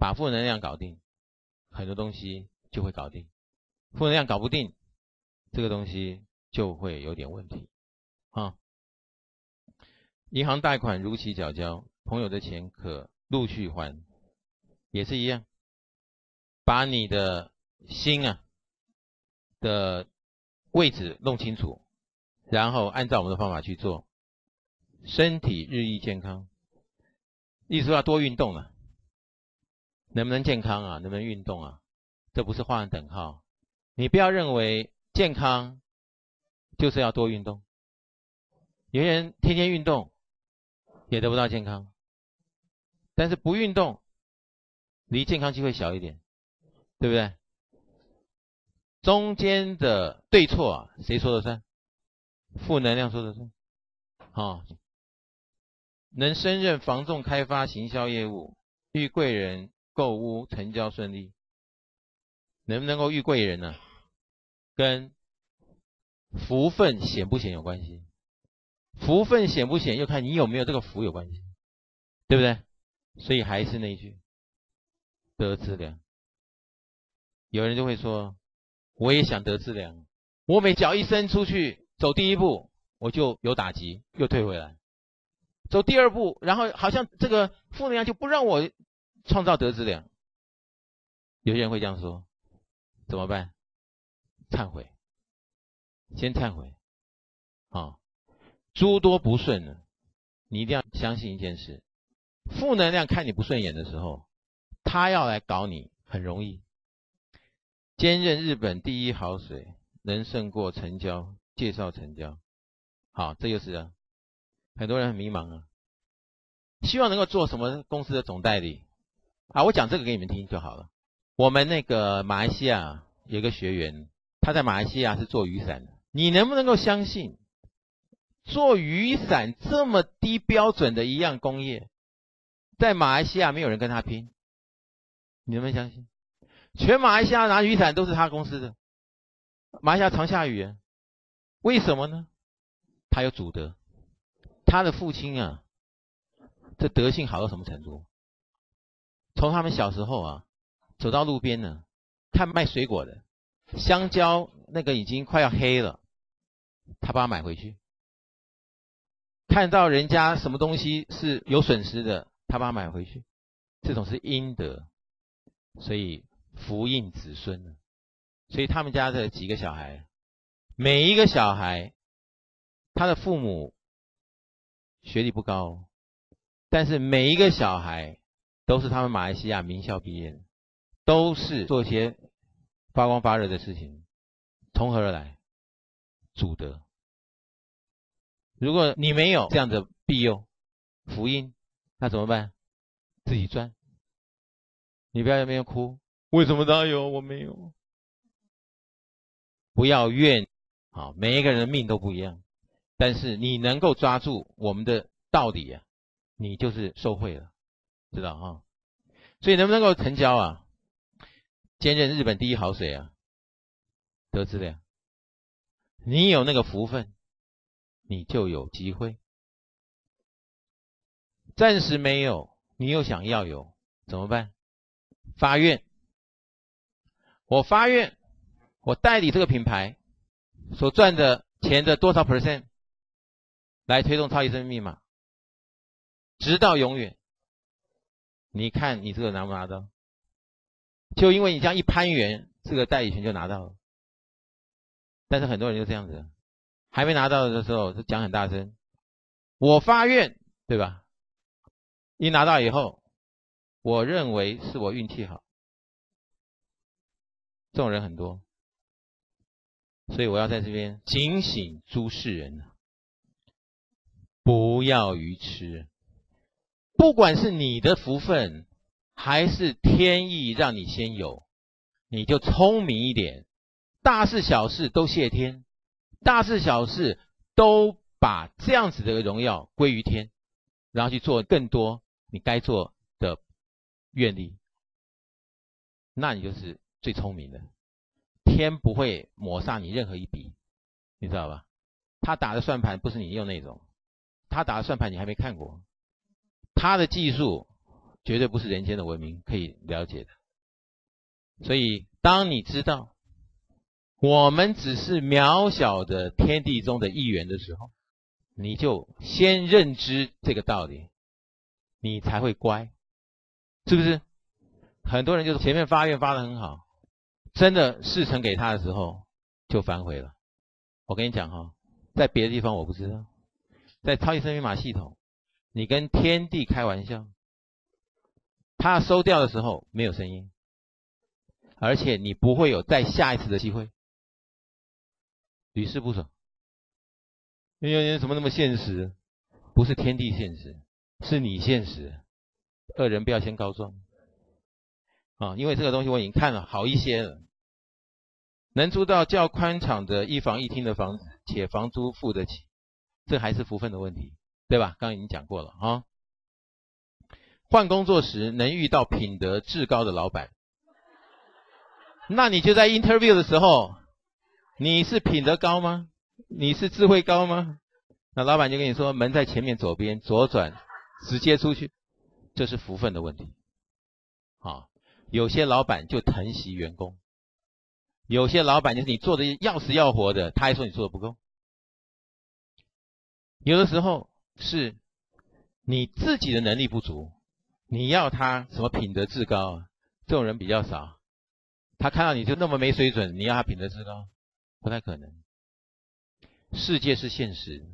把负能量搞定，很多东西就会搞定。负能量搞不定，这个东西就会有点问题。啊，银行贷款如期缴交，朋友的钱可陆续还，也是一样，把你的心啊的位置弄清楚，然后按照我们的方法去做，身体日益健康，意思说要多运动啊，能不能健康啊，能不能运动啊，这不是画上等号，你不要认为健康就是要多运动。有些人天天运动也得不到健康，但是不运动离健康机会小一点，对不对？中间的对错啊，谁说的算？负能量说的算。哦，能胜任房仲开发行销业务，遇贵人购屋成交顺利。能不能够遇贵人呢、啊？跟福分显不显有关系。福分显不显，又看你有没有这个福有关系，对不对？所以还是那一句，得资粮。有人就会说，我也想得资粮，我每脚一伸出去，走第一步我就有打击，又退回来，走第二步，然后好像这个负能量就不让我创造得资粮。有些人会这样说，怎么办？忏悔，先忏悔，啊、哦。诸多不顺呢，你一定要相信一件事，负能量看你不顺眼的时候，他要来搞你很容易。兼任日本第一好水，能胜过成交，介绍成交。好，这就是啊，很多人很迷茫啊，希望能够做什么公司的总代理啊，我讲这个给你们听就好了。我们那个马来西亚有个学员，他在马来西亚是做雨伞的，你能不能够相信？做雨伞这么低标准的一样工业，在马来西亚没有人跟他拼，你能不能相信？全马来西亚拿雨伞都是他公司的，马来西亚常下雨、啊，为什么呢？他有祖德，他的父亲啊，这德性好到什么程度？从他们小时候啊，走到路边呢、啊，看卖水果的，香蕉那个已经快要黑了，他帮他买回去。看到人家什么东西是有损失的，他把它买回去，这种是阴德，所以福荫子孙。所以他们家的几个小孩，每一个小孩他的父母学历不高，但是每一个小孩都是他们马来西亚名校毕业的，都是做一些发光发热的事情。从何而来？祖德。如果你没有这样的庇佑福音，那怎么办？自己赚。你不要在那边哭，为什么他有我没有？不要怨啊！每一个人的命都不一样，但是你能够抓住我们的道理啊，你就是受惠了，知道哈、哦？所以能不能够成交啊？兼任日本第一好水啊，得资粮。你有那个福分，你就有机会。暂时没有，你又想要有，怎么办？发愿，我发愿，我代理这个品牌所赚的钱的多少 percent 来推动超级生命密码，直到永远。你看你这个拿不拿到？就因为你这样一攀援，这个代理权就拿到了。但是很多人就这样子。还没拿到的时候就讲很大声，我发愿，对吧？一拿到以后，我认为是我运气好，这种人很多，所以我要在这边警醒诸世人，不要愚痴。不管是你的福分，还是天意让你先有，你就聪明一点，大事小事都谢天，大事小事都把这样子的荣耀归于天，然后去做更多你该做的愿力，那你就是最聪明的。天不会抹煞你任何一笔，你知道吧？他打的算盘不是你用那种，他打的算盘你还没看过，他的技术绝对不是人间的文明可以了解的。所以当你知道我们只是渺小的天地中的一员的时候，你就先认知这个道理，你才会乖，是不是？很多人就是前面发愿发得很好，真的事成给他的时候就反悔了。我跟你讲哈、哦，在别的地方我不知道，在超级生命码系统，你跟天地开玩笑，他收掉的时候没有声音，而且你不会有再下一次的机会，屡试不爽。因为为什么那么现实？不是天地现实，是你现实。恶人不要先告状。啊，因为这个东西我已经看了好一些了。能租到较宽敞的一房一厅的房子，且房租付得起，这还是福分的问题，对吧？刚刚已经讲过了啊。换工作时能遇到品德至高的老板，那你就在 interview 的时候，你是品德高吗？你是智慧高吗？那老板就跟你说，门在前面左边，左转，直接出去，这是福分的问题。啊。有些老板就疼惜员工，有些老板就是你做的要死要活的，他还说你做的不够。有的时候是你自己的能力不足，你要他什么品德至高啊？这种人比较少，他看到你就那么没水准，你要他品德至高，不太可能。世界是现实。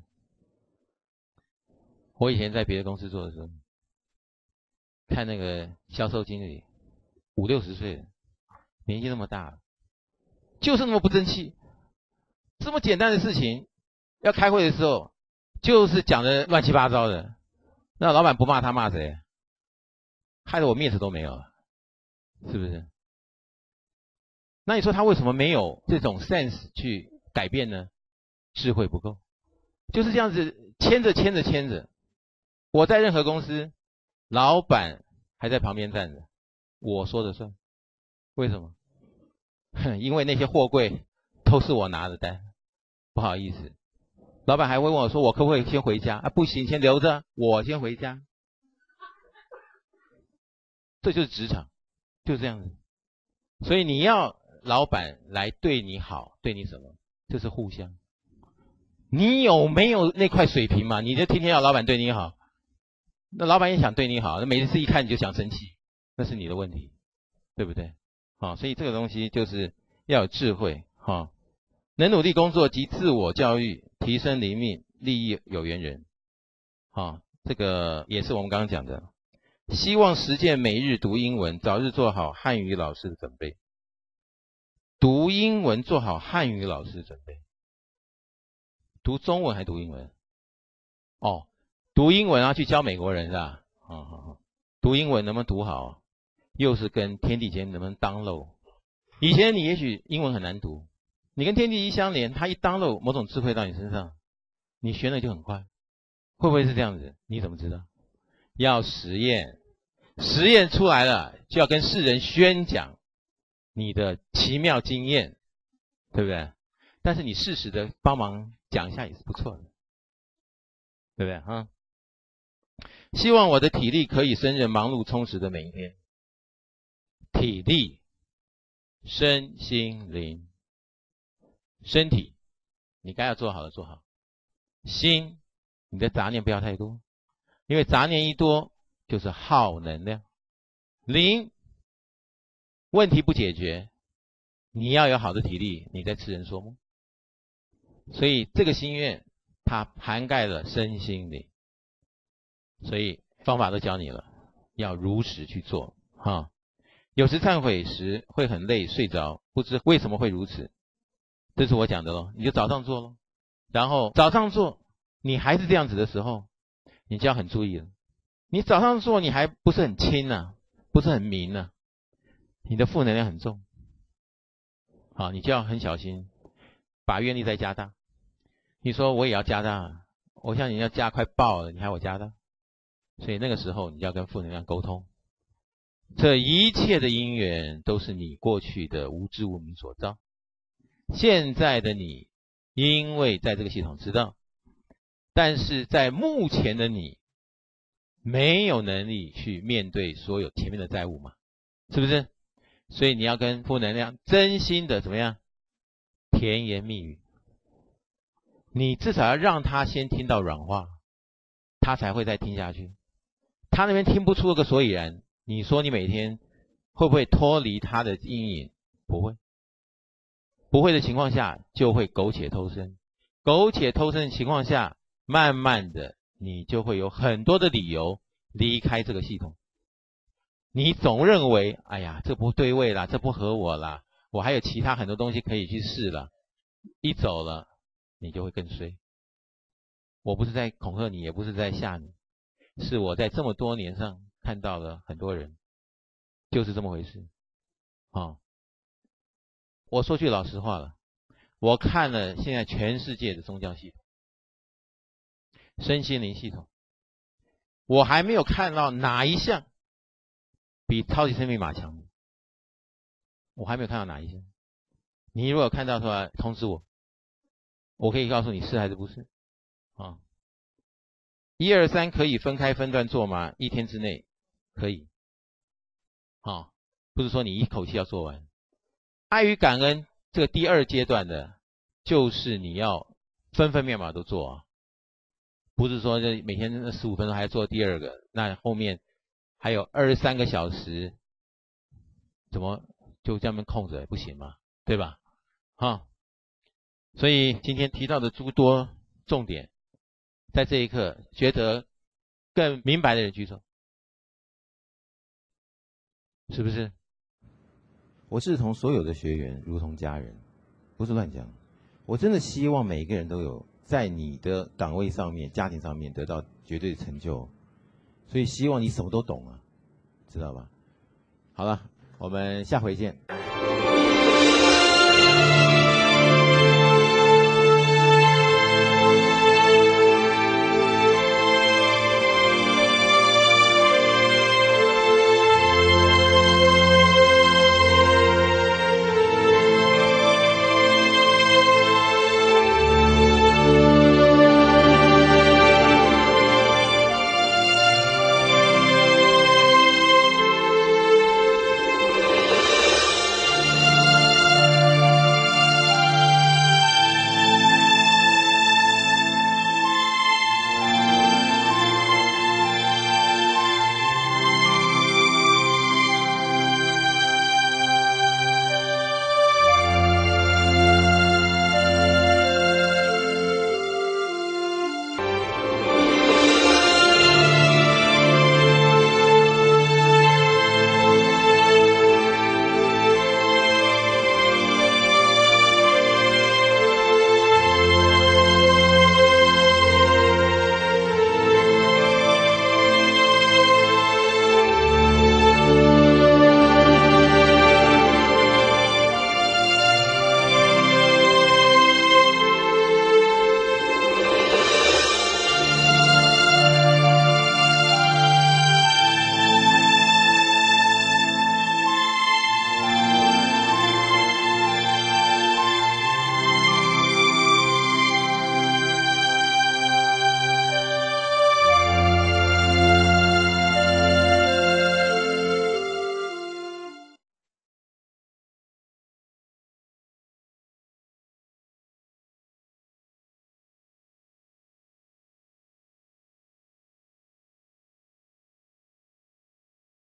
我以前在别的公司做的时候，看那个销售经理。五六十岁了，年纪那么大了，就是那么不争气。这么简单的事情，要开会的时候，就是讲的乱七八糟的。那老板不骂他骂谁？害得我面子都没有了，是不是？那你说他为什么没有这种 sense 去改变呢？智慧不够，就是这样子牵着牵着牵着。我在任何公司，老板还在旁边站着。我说的算，为什么？因为那些货柜都是我拿的单，不好意思，老板还会问我说我可不可以先回家啊？不行，先留着，我先回家。这就是职场，就是这样子。所以你要老板来对你好，对你什么？这是互相。你有没有那块水平嘛？你就天天要老板对你好，那老板也想对你好，那每次一看你就想生气。那是你的问题，对不对？好、哦，所以这个东西就是要有智慧，哈、哦，能努力工作及自我教育，提升灵命，利益有缘人，哈、哦，这个也是我们刚刚讲的。希望实践每日读英文，早日做好汉语老师的准备。读英文做好汉语老师的准备，读中文还读英文？哦，读英文然后去教美国人是吧？好好好，读英文能不能读好？又是跟天地间能不能当漏？以前你也许英文很难读，你跟天地一相连，它一当漏，某种智慧到你身上，你学的就很快。会不会是这样子？你怎么知道？要实验，实验出来了就要跟世人宣讲你的奇妙经验，对不对？但是你适时的帮忙讲一下也是不错的，对不对？哈、嗯。希望我的体力可以胜任忙碌充实的每一天。体力、身心灵，身体你该要做好的做好，心你的杂念不要太多，因为杂念一多就是耗能量。灵问题不解决，你要有好的体力，你在痴人说梦。所以这个心愿它涵盖了身心灵，所以方法都教你了，要如实去做哈。有时忏悔时会很累，睡着，不知为什么会如此。这是我讲的咯，你就早上做咯。然后早上做，你还是这样子的时候，你就要很注意了。你早上做，你还不是很轻啊，不是很明啊，你的负能量很重。好，你就要很小心，把愿力再加大。你说我也要加大，我像你要加快爆了，你还我加大，所以那个时候你就要跟负能量沟通。 这一切的因缘都是你过去的无知无明所造。现在的你，因为在这个系统知道，但是在目前的你，没有能力去面对所有前面的债务嘛，是不是？所以你要跟负能量真心的怎么样？甜言蜜语，你至少要让他先听到软话，他才会再听下去。他那边听不出个所以然。 你说你每天会不会脱离他的阴影？不会，不会的情况下就会苟且偷生。苟且偷生的情况下，慢慢的你就会有很多的理由离开这个系统。你总认为，哎呀，这不对味啦，这不合我啦，我还有其他很多东西可以去试啦。一走了，你就会更衰。我不是在恐吓你，也不是在吓你，是我在这么多年上。 看到了很多人，就是这么回事啊、哦！我说句老实话了，我看了现在全世界的宗教系统、身心灵系统，我还没有看到哪一项比超级生命码强的，我还没有看到哪一项。你如果看到的话，通知我，我可以告诉你是还是不是啊、哦？一二三可以分开分段做吗？一天之内。 可以，好、哦，不是说你一口气要做完。爱与感恩这个第二阶段的，就是你要分分秒秒都做啊，不是说这每天十五分钟还要做第二个，那后面还有二十三个小时，怎么就这样空着不行吗？对吧？哈、哦，所以今天提到的诸多重点，在这一刻觉得更明白的人举手。 是不是？我视同所有的学员如同家人，不是乱讲。我真的希望每一个人都有在你的岗位上面、家庭上面得到绝对的成就，所以希望你什么都懂啊，知道吧？好了，我们下回见。